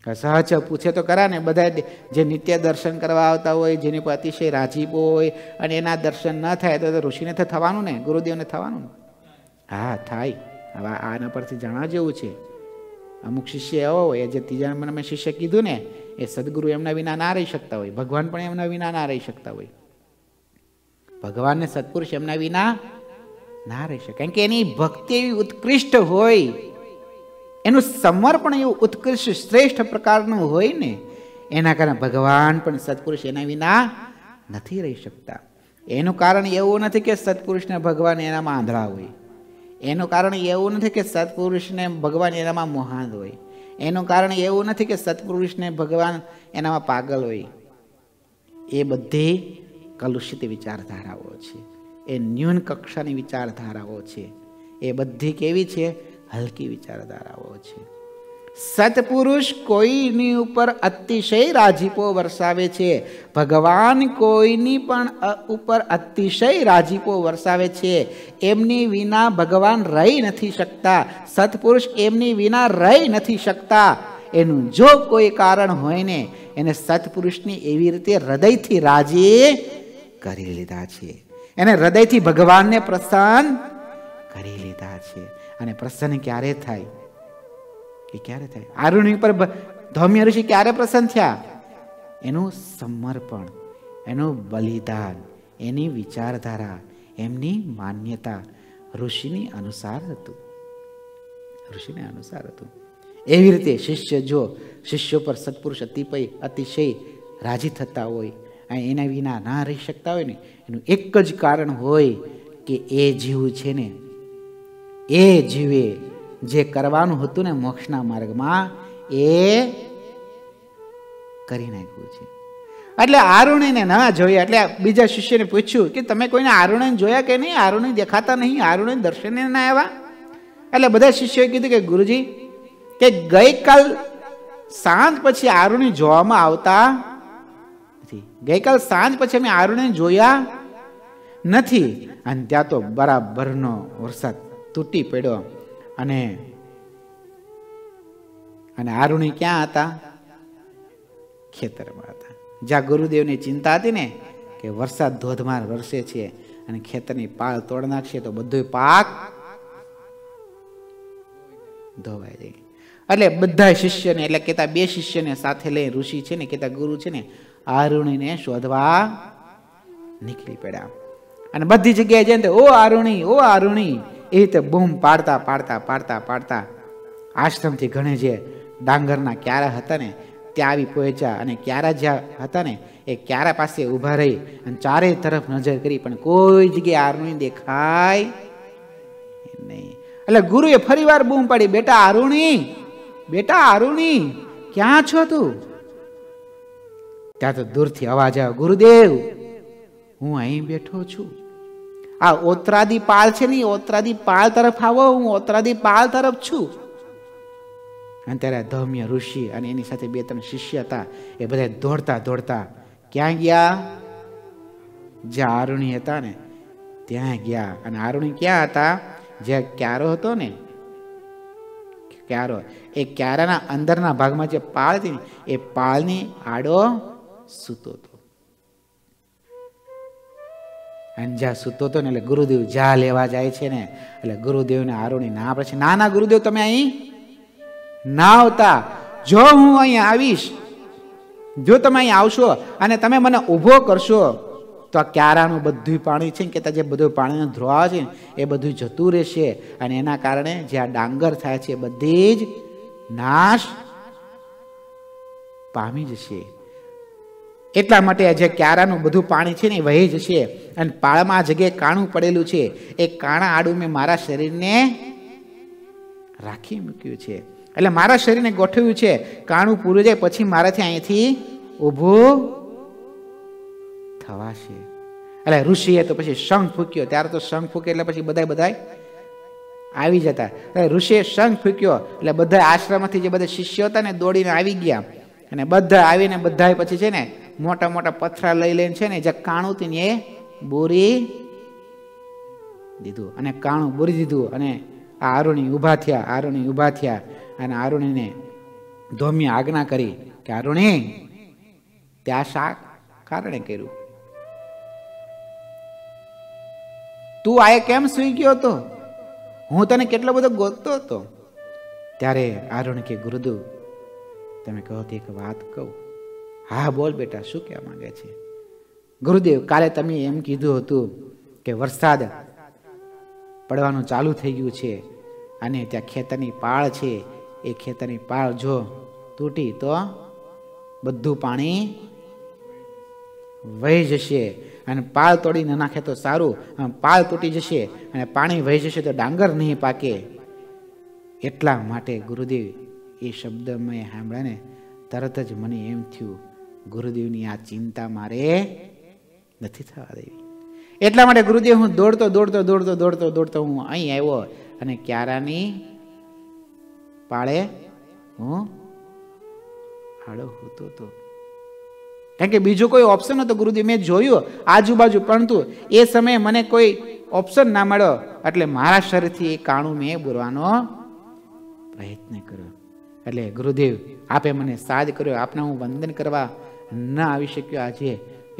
सहचा पूछे तो करा ने। बधा जे नित्य दर्शन करवा आवता होय, जेने पर अतिशय राजीपो होय अने एना दर्शन न थाय तो ऋषिने तो थवानुं ने, गुरुदेवने थवानुं ने। हाँ थाय। हवे आना परथी जाणवा जेवुं छे। अमुक शिष्य एवा होय जे तीजा नंबरमां शिष्य कीधुं ने ए सद्गुरु एमना विना ना रही शकता होय, भगवान पण एमना विना ना रही शकता होय, भगवान ने सत्पुरुष एमना विना ना रही शके। कारण के एनी भक्ति एवी उत्कृष्ट होय, एनु समर्पण एवं उत्कृष्ट श्रेष्ठ प्रकार होय ने, एना कारण भगवान पण सत्पुरुष एना विना नथी रही शकता। एनु कारण एवुं नथी के सत्पुरुष ने भगवान एनामां आंधळा होय, एनु कारण एवुं नथी के सत्पुरुष ने भगवान एनामां मोहांध होय, एनु कारण एवुं नथी के सत्पुरुष ने भगवान एनामां पागल होय। ए बधी कलुषित विचारधाराओ छे, ए न्यून कक्षानी विचारधाराओ छे, ए बधी केवी छे? हलकी विचारधाराओ छे। सत्पुरुष कोईनी उपर अतिशय राजीपो वरसावे छे, भगवान कोईनी पण उपर अतिशय राजीपो वरसावे छे, एमनी विना भगवान रही नथी शकता, सत्पुरुष एमनी विना रही नथी शकता। एनु जो कोई कारण होय ने एने सत्पुरुषनी एवी रीते हृदयथी राजी करी लीधा छे, एने हृदयथी भगवानने प्रसन्न करी लीधा छे। अने प्रसन्न क्यारे थाय? के क्यारे थाय? आरुणी पर धौम्य ऋषि क्यारे प्रसन्न थया? एनु समर्पण, एनु बलिदान, एनी विचारधारा, एमनी मान्यता ऋषिनी अनुसार हतुं, ऋषिने अनुसार हतुं। एवी रीते शिष्य जो शिष्य पर सत्पुरुष अतिपय अतिशय राजी थता होय अने एना विना ना रही शकता होय ने, एनु एक ज कारण होय के ए जीव छे ने, ए जीवे जे करवानुं हतुं ने मोक्षना मार्गमां ए करी नाख्युं छे। एटले आरुणीने न जोया एटले बीजा शिष्यने पूछ्युं के तमे कोईने आरुणीने जोया के नहीं? आरुणी देखाता नहीं, आरुणी दर्शने न आव्या? एटले बधा शिष्योए कीधुं के गुरुजी के गई काल सांज पछी आरुणी जोवामां आवता नथी, गई काल सांज पछी अमे आरुणी जोया नथी, अने त्यां तो बराबरनो वरसाद तूटी पड्यो। अने अने आरुणी क्यां हता? खेतरमां हता, ज्यां गुरुदेवने चिंता हती ने के वरसाद धोधमार वरसे छे अने खेतरनी पाळ तोड़ी नाखशे तो बधोय पाक धोवाई जशे। एटले बधा शिष्यने एटले केता बे शिष्यने साथे लई ऋषि छे ने केता गुरु छे ने आरुणीने शोधवा निकळी पड्या। अने बधी जग्याए जईने तो ओ आरुणी ओ आरुणी ए रीते बूम पाड़ता पाड़ता पाड़ता पाड़ता आश्रमथी घणे जे डांगरना क्यारा हता ने त्यां आवी पहोंच्या। अने क्यारा ज्यां हता ने ए क्यारा पासे ऊभा रही अने चारे तरफ नजर करी पण कोई जग्याए आरुणी देखाय नहीं। एटले गुरुए फरीवार बूम पाड़ी, बेटा आरुणी, बेटा आरुणी, क्यां छो तू? त्यां तो दूरथी अवाज आव्यो, गुरुदेव हूँ अहीं बेठो छूं, आ ओत्रादी पाल छे नी ओत्रादी पाल तरफ आवो, हूँ ओत्रादी पाल तरफ छू। अने त्यारे धौम्य ऋषि अने एनी साथे बे त्रण शिष्य हता ए बधा दौड़ता दौड़ता क्यां गया? ज्यां आरुणी हता ने त्यां गया। अने आरुणी क्यां हता? जे क्यारो हतो ने, क्यारो ए क्याराना अंदરના ભાગમાં જે પાળ હતી એ પાળની આડો સૂતો હતો। अने ज्यां सूतो तो ने गुरुदेव ज्यां लेवा जाय छे ने एटले गुरुदेवने आरुणी ना पाडे छे, ना ना गुरुदेव तमे अहीं ना आवता, जो हूँ अहीं आवीश, जो तमे अहीं आवशो अने तमे मने ऊभो करशो तो आ क्यारानुं बधुं पाणी छे के जे बधुं पाणीनो ध्रोह छे ए बधुं जतुं रहेशे अने एना कारणे जे आ डांगर थाय छे बधी ज नाश पामी जशे। एटला माटे आ जे क्यारानुं बधुं पाणी छे ने वही जशे अने पाळमां जगे काणुं पडेलुं छे ए काणा आडू में मारा शरीरने राखी मूक्युं छे, एटले मारा शरीरने गोठव्युं छे, काणुं पूरो जाय पछी माराथी अहींथी ઊભું થવાશે। एटले ऋषिए तो पछी शंख फूक्यो, त्यारे तो शंख फूके एटले पछी बधाय बधाय આવી જતા. ઋષિએ શંખ ફૂક્યો એટલે બધા આશ્રમમાંથી જે બધા શિષ્યો હતા ને દોડીને આવી ગયા અને બધા આવીને બધા પછી છે ને મોટા મોટા પથરા લઈ લઈને છે ને જે કાણું હતું ને એ બોરી દીધું અને કાણું બોરી દીધું અને આ આરુણી ઊભા થયા આરુણી ઊભા થયા અને આરુણીને ધોમી આજ્ઞા કરી કે આરુણી તે આ શા કારણે કર્યું? તું આ કેમ સુઈ ગયો હતો? હું તને કેટલો બધો ગોતતો હતો. ત્યારે આરુણી કે ગુરુદુ તમે કહો તો એક વાત કહું. હા બોલ બેટા, શું કહેવા માંગે છે? ગુરુદેવ કાલે તમે એમ કીધું હતું કે વરસાદ પડવાનું ચાલુ થઈ ગયું છે અને ત્યાં ખેતરની પાળ છે, એ ખેતરની પાળ જો તૂટી તો બધું પાણી વહી જશે અને પાળ તોડી ન નાખે તો સારું, પાળ તૂટી જશે અને પાણી વહી જશે તો ડાંગર નહીં પાકે. એટલા માટે ગુરુદેવ એ શબ્દ મેં સાંભળ્યા ને તરત જ મને એમ થયું ગુરુદેવની આ ચિંતા મારે નથી થવા દેવી. એટલા માટે ગુરુદેવ હું દોડતો દોડતો દોડતો દોડતો દોડતો હું અહીં આવ્યો અને ક્યારાની પાળે હું આડો હોતો હતો. કારણ કે બીજો કોઈ ઓપ્શન હતો ગુરુદેવ, મેં જોયું આજુબાજુ પરંતુ એ સમયે મને કોઈ ઓપ્શન ના મળ્યો એટલે મારા શરીરથી એ કાણું મેં બોરવાનો પ્રયત્ન કર્યો. એટલે ગુરુદેવ આપે મને સાજ કર્યો, આપને હું વંદન કરવા ન આવી શક્યો આજે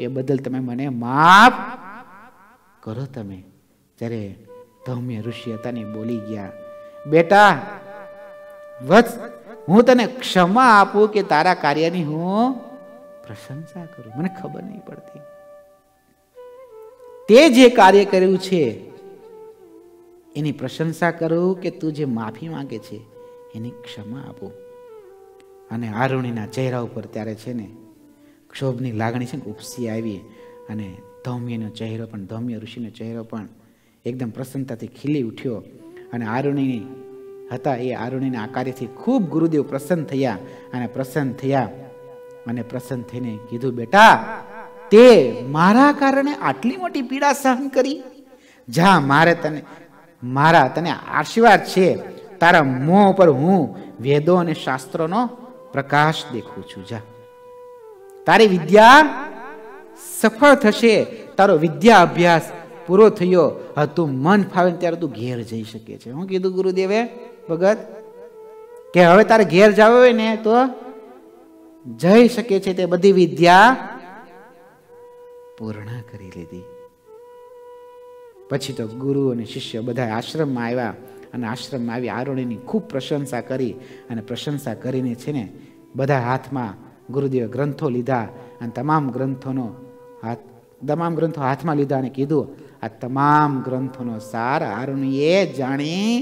એ બદલ તમે મને માફ કરો તમે. ત્યારે ધૌમ્ય ઋષિ હતા ને બોલી ગયા બેટા વત્સ હું તને ક્ષમા આપું કે તારા કાર્યની હું પ્રશંસા કરું? મને ખબર નહીં પડતી તે જે કાર્ય કર્યું છે એની પ્રશંસા કરું કે તું જે માફી માંગે છે એની ક્ષમા આપું? અને આરુણીના ચહેરા ઉપર ત્યારે છે ને ક્ષોભની લાગણી છે ને ઉપસી આવી અને ધૌમ્યનો ચહેરો પણ ધૌમ્ય ઋષિનો ચહેરો પણ એકદમ પ્રસન્નતાથી ખીલી ઉઠ્યો અને આરુણી હતા એ આરુણીના આ કાર્યથી ખૂબ ગુરુદેવ પ્રસન્ન થયા અને પ્રસન્ન થયા અને પ્રસન્ન થઈને કીધું બેટા તે મારા કારણે આટલી મોટી પીડા સહન કરી? જા મારે તને મારા તને આશીર્વાદ છે તારા મોં પર હું વેદો અને શાસ્ત્રોનો પ્રકાશ દેખું છું. જા તારી વિદ્યા સફળ થશે, તારો વિદ્યા અભ્યાસ પૂરો થયો, હવે તું મન ફાવે ત્યારે તું ઘેર જઈ શકે છે. હું કીધું ગુરુદેવે ભગત કે હવે તારે ઘેર જાવ હોય ને તો જઈ શકે છે. તે બધી વિદ્યા પૂર્ણ કરી લીધી. પછી તો ગુરુ અને શિષ્ય બધા આશ્રમમાં આવ્યા અને આશ્રમમાં આવી આરુણીની ખૂબ પ્રશંસા કરી અને પ્રશંસા કરીને છે ને બધા હાથમાં ગુરુદેવે ગ્રંથો લીધા અને તમામ ગ્રંથોનો હાથ તમામ ગ્રંથો હાથમાં લીધા અને કીધું આ તમામ ગ્રંથોનો સાર આરુણીએ જાણી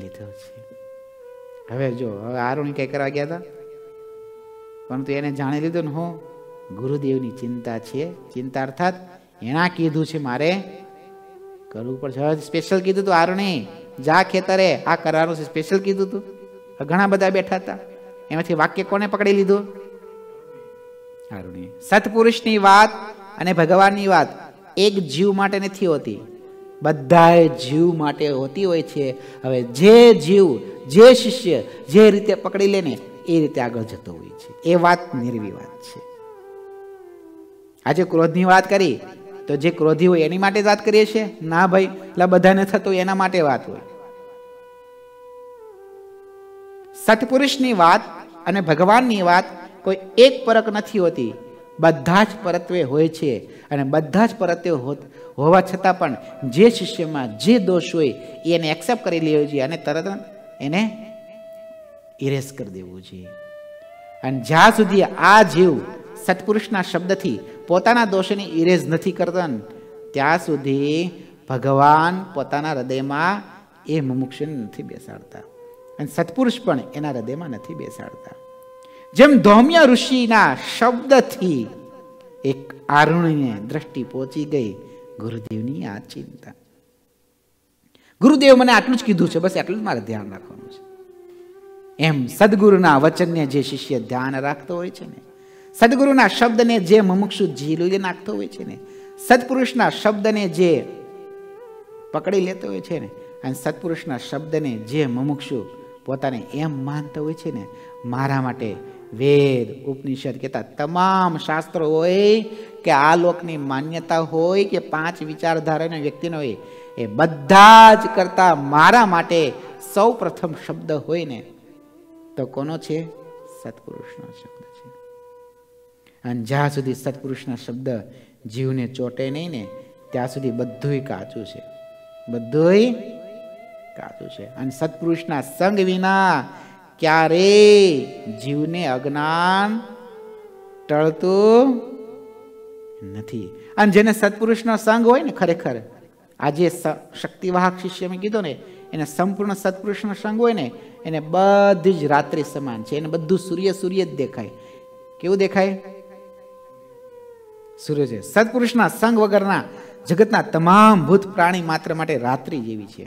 લીધો છે. હવે જો હવે આરુણી કઈ કરવા ગયા હતા પરંતુ એને જાણી લીધું ને હું ગુરુદેવની ચિંતા છે. ચિંતા અર્થાત એના કીધું છે મારે કરવું પડશે. હવે સ્પેશિયલ કીધું હતું આરુણી જા ખેતરે આ કરવાનું છે, સ્પેશિયલ કીધું હતું. ઘણા બધા બેઠા હતા એમાંથી વાક્ય કોને પકડી લીધું? આરુણી. સત્પુરુષની વાત અને ભગવાનની વાત એક જીવ માટે નથી હોતી, બધાએ જીવ માટે હોતી હોય છે. હવે જે જીવ જે શિષ્ય જે રીતે પકડી લેને એ રીતે આગળ જતો હોય છે. એ વાત નિર્વી વાત છે. આજે ક્રોધની વાત કરી તો જે ક્રોધી હોય એની માટે જ વાત કરીએ છીએ? ના ભાઈ, એટલે બધાને થતો એના માટે વાત હોય. સત્પુરુષની વાત અને ભગવાનની વાત કોઈ એક પરક નથી હોતી, બધા જ પરત્વે હોય છે અને બધા જ પરત્વે હોવા છતાં પણ જે શિષ્યમાં જે દોષ હોય એને એક્સેપ્ટ કરી લેવો જોઈએ અને તરત એને ઇરેઝ કરી દેવું જોઈએ. અને જ્યાં સુધી આ જીવ સત્પુરુષના શબ્દથી પોતાના દોષને ઇરેઝ નથી કરતા ત્યાં સુધી ભગવાન પોતાના હૃદયમાં એ મુમુક્ષુને નથી બેસાડતા અને સત્પુરુષ પણ એના હૃદયમાં નથી બેસાડતા. જેમ ધૌમ્ય ઋષિના શબ્દથી એક આરુણીને દ્રષ્ટિ પહોંચી ગઈ ગુરુદેવની આ ચિંતા. ગુરુદેવ મને આટલું જ કીધું છે, બસ આટલું જ મારે ધ્યાન રાખવાનું છે. એમ સદગુરુના વચનને જે શિષ્ય ધ્યાન રાખતો હોય છે ને, સદગુરુના શબ્દને જે મુમુક્ષુ ઝીલી નાખતો હોય છે ને, સત્પુરુષના શબ્દને જે પકડી લેતો હોય છે ને, અને સત્પુરુષના શબ્દને જે મુમુક્ષુ પોતાને એમ માનતા હોય છે ને, મારા માટે વેદ ઉપનિષદ કહેતા તમામ શાસ્ત્રો હોય કે આ લોકની માન્યતા હોય કે પાંચ વિચારધારાના વ્યક્તિનો હોય, એ બધા જ કરતા મારા માટે સૌ પ્રથમ શબ્દ હોય ને તો કોનો છે? સત્પુરુષનો શબ્દ છે. અને જ્યાં સુધી સત્પુરુષના શબ્દ જીવને ચોટે નહીં ને ત્યાં સુધી બધું કાચું છે, બધું કાચું છે. અને સત્પુરુષના સંગ વિના ક્યારેય જીવને અજ્ઞાન ટળતું નથી. અને જેને સત્પુરુષનો સંગ હોય ને, ખરેખર આજે શક્તિવાહક શિષ્ય મેં કીધો ને, એને સંપૂર્ણ સત્પુરુષનો સંગ હોય ને, એને બધી જ રાત્રિ સમાન છે, એને બધું સૂર્ય સૂર્ય જ દેખાય. કેવું દેખાય? સૂર્ય છે. સત્પુરુષના સંગ વગરના જગતના તમામ ભૂત પ્રાણી માત્ર માટે રાત્રિ જેવી છે,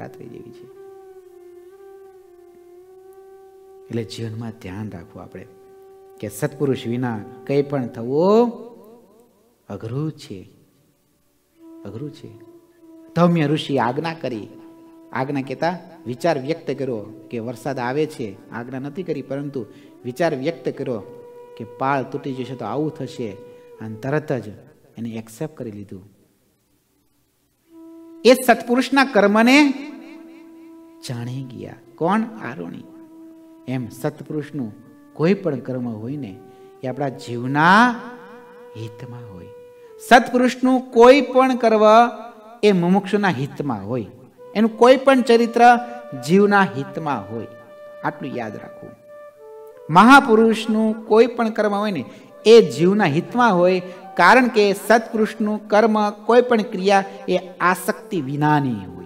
રાત્રિ જેવી છે. એટલે જીવનમાં ધ્યાન રાખવું આપણે કે સત્પુરુષ વિના કંઈ પણ થવું અઘરું છે, અઘરું છે. ધૌમ્ય ઋષિ આજ્ઞા કરી, આજ્ઞા કહેતા વિચાર વ્યક્ત કર્યો કે વરસાદ આવે છે. આજ્ઞા નથી કરી, પરંતુ વિચાર વ્યક્ત કર્યો કે પાળ તૂટી જશે તો આવું થશે, અને તરત જ એને એક્સેપ્ટ કરી લીધું. એ સત્પુરુષના કર્મને જાણી ગયા. કોણ? આરોણી. એમ સત્પુરુષનું કોઈ પણ કર્મ હોય ને એ આપણા જીવના હિતમાં હોય. સત્પુરુષનું કોઈ પણ કર્મ એ મુમુક્ષુના હિતમાં હોય, એનું કોઈ પણ ચરિત્ર જીવના હિતમાં હોય, આટલું યાદ રાખવું. મહાપુરુષનું કોઈ પણ કર્મ હોય ને એ જીવના હિતમાં હોય, કારણ કે સત્પુરુષનું કર્મ કોઈ પણ ક્રિયા એ આસક્તિ વિનાની હોય,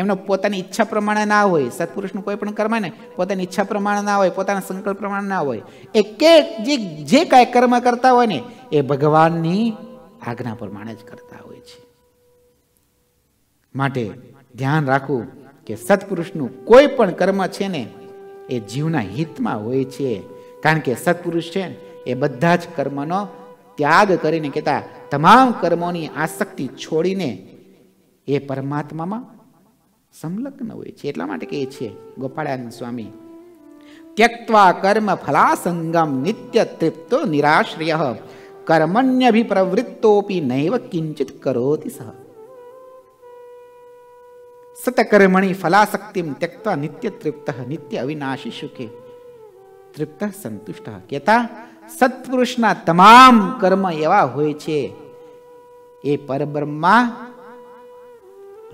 એમનો પોતાની ઈચ્છા પ્રમાણે ના હોય. સત્પુરુષનું કોઈ પણ કર્મ ને પોતાની ઈચ્છા પ્રમાણે ના હોય, પોતાના સંકલ્પ પ્રમાણે ના હોય. એ કે જે જે કાંઈ કર્મ કરતા હોય ને એ ભગવાનની આજ્ઞા પ્રમાણે જ કરતા હોય છે. માટે ધ્યાન રાખવું કે સત્પુરુષનું કોઈ પણ કર્મ છે ને એ જીવના હિતમાં હોય છે, કારણ કે સત્પુરુષ છે એ બધા જ કર્મનો ત્યાગ કરીને કહેતા તમામ કર્મોની આસક્તિ છોડીને એ પરમાત્મામાં સંલગ્ન હોય છે. એટલા માટે કહે છે ગોપાળાનંદ સ્વામી, ત્યક્ત્વા કર્મ ફલાસંગમ નિત્ય તૃપ્તો નિરાશ્રયઃ કર્મણ્યભિપ્રવૃત્તોપી નૈવ કિંચિત કરોતિ સહ. સતકર્મણી ફલાશક્તિમ ત્યક્ત્વા નિત્ય તૃપ્ત નિત્ય અવિનાશી સુખે તૃપ્ત સંતુષ્ટ કહેતા સત્પુરુષના તમામ કર્મ એવા હોય છે એ પરબ્રહ્મમાં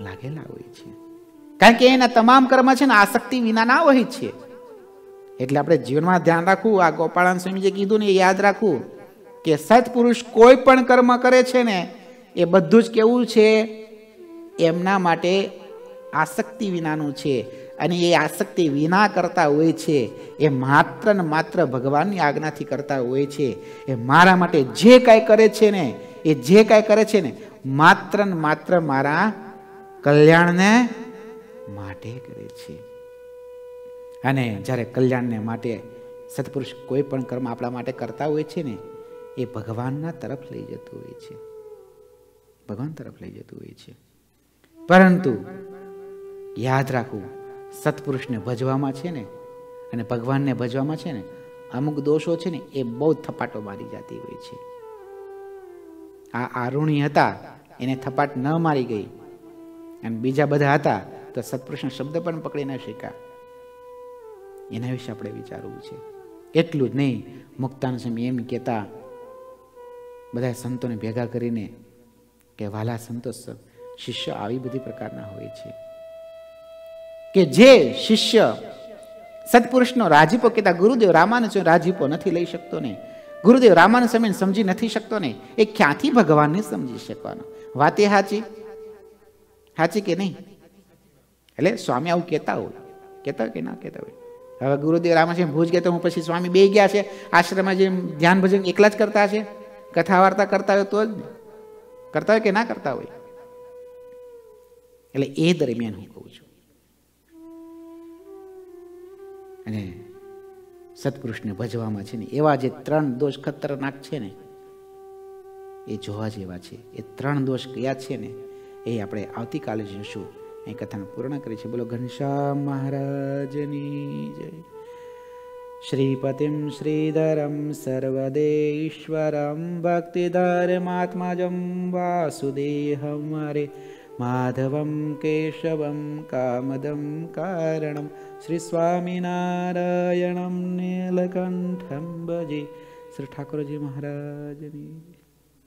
લાગેલા હોય છે, કારણ કે એના તમામ કર્મ છે ને આસક્તિ વિનાના હોય છે. એટલે આપણે જીવનમાં ધ્યાન રાખવું, આ ગોપાળાનંદ સ્વામી જે કીધું ને એ યાદ રાખવું કે સત્પુરુષ કોઈ પણ કર્મ કરે છે ને એ બધું જ કેવું છે? એમના માટે આસક્તિ વિનાનું છે, અને એ આસક્તિ વિના કરતા હોય છે, એ માત્ર ને માત્ર ભગવાનની આજ્ઞાથી કરતા હોય છે. એ મારા માટે જે કાંઈ કરે છે ને એ જે કાંઈ કરે છે ને માત્ર ને માત્ર મારા કલ્યાણને માટે કરે છે. અને જ્યારે કલ્યાણને માટે સત્પુરુષ કોઈ પણ કર્મ આપણા માટે કરતા હોય છે ને એ ભગવાનના તરફ લઈ જતું હોય છે, ભગવાન તરફ લઈ જતું હોય છે. પરંતુ યાદ રાખવું, સત્પુરુષને ભજવામાં છે ને અને ભગવાનને ભજવામાં છે ને અમુક દોષો છે ને એ બહુ થપાટો મારી જતી હોય છે. આ આરુણી હતા એને થપાટ ન મારી ગઈ, અને બીજા બધા હતા તો સત્પુરુષનો શબ્દ પણ પકડી ન શક્યા. એના વિશે આપણે વિચારવું છે. એટલું જ નહીં, મુક્તાનંદ સ્વામી એમ કહેતા બધા સંતોને ભેગા કરીને કે વાલા સંતો, શિષ્ય આવી બધી પ્રકારના હોય છે કે જે શિષ્ય સત્પુરુષનો રાજીપો કહેતા ગુરુદેવ રામાનંદ રાજીપો નથી લઈ શકતો ને, ગુરુદેવ રામાનંદ સ્વામીને સમજી નથી શકતો ને, એ ક્યાંથી ભગવાનને સમજી શકવાનો? વાત એ સાચી, સાચી કે નહીં? એટલે સ્વામી આવું કહેતા હોય, કહેતા કે ના કહેતા હોય? હવે ગુરુદેવ રામાનંદ ભુજ ગયા તો હું પછી સ્વામી બે ગયા છે આશ્રમમાં, જે ધ્યાન ભજન એકલા જ કરતા હશે, કથા વાર્તા કરતા હોય તો જ કરતા હોય કે ના કરતા હોય? એટલે એ દરમિયાન હું કહું છું, અને સત્પુરુષને ભજવામાં છે ને એવા જે ત્રણ દોષ ખતરનાક છે ને એ જોવા જેવા છે. એ ત્રણ દોષ કયા છે ને એ આપણે આવતીકાલે જોઈશું। એ કથાનું પૂર્ણ કરીએ છીએ। બોલો ઘનશ્યામ મહારાજની જય। श्रीपतिं श्रीधरं सर्वदेश्वरं भक्तिधर्मात्मजं वासुदेहं हरे माधवं केशवं कामदं कारणं श्री स्वामिनारायणं नीलकंठं भजे। श्री ठाकुरजी महाराजनी।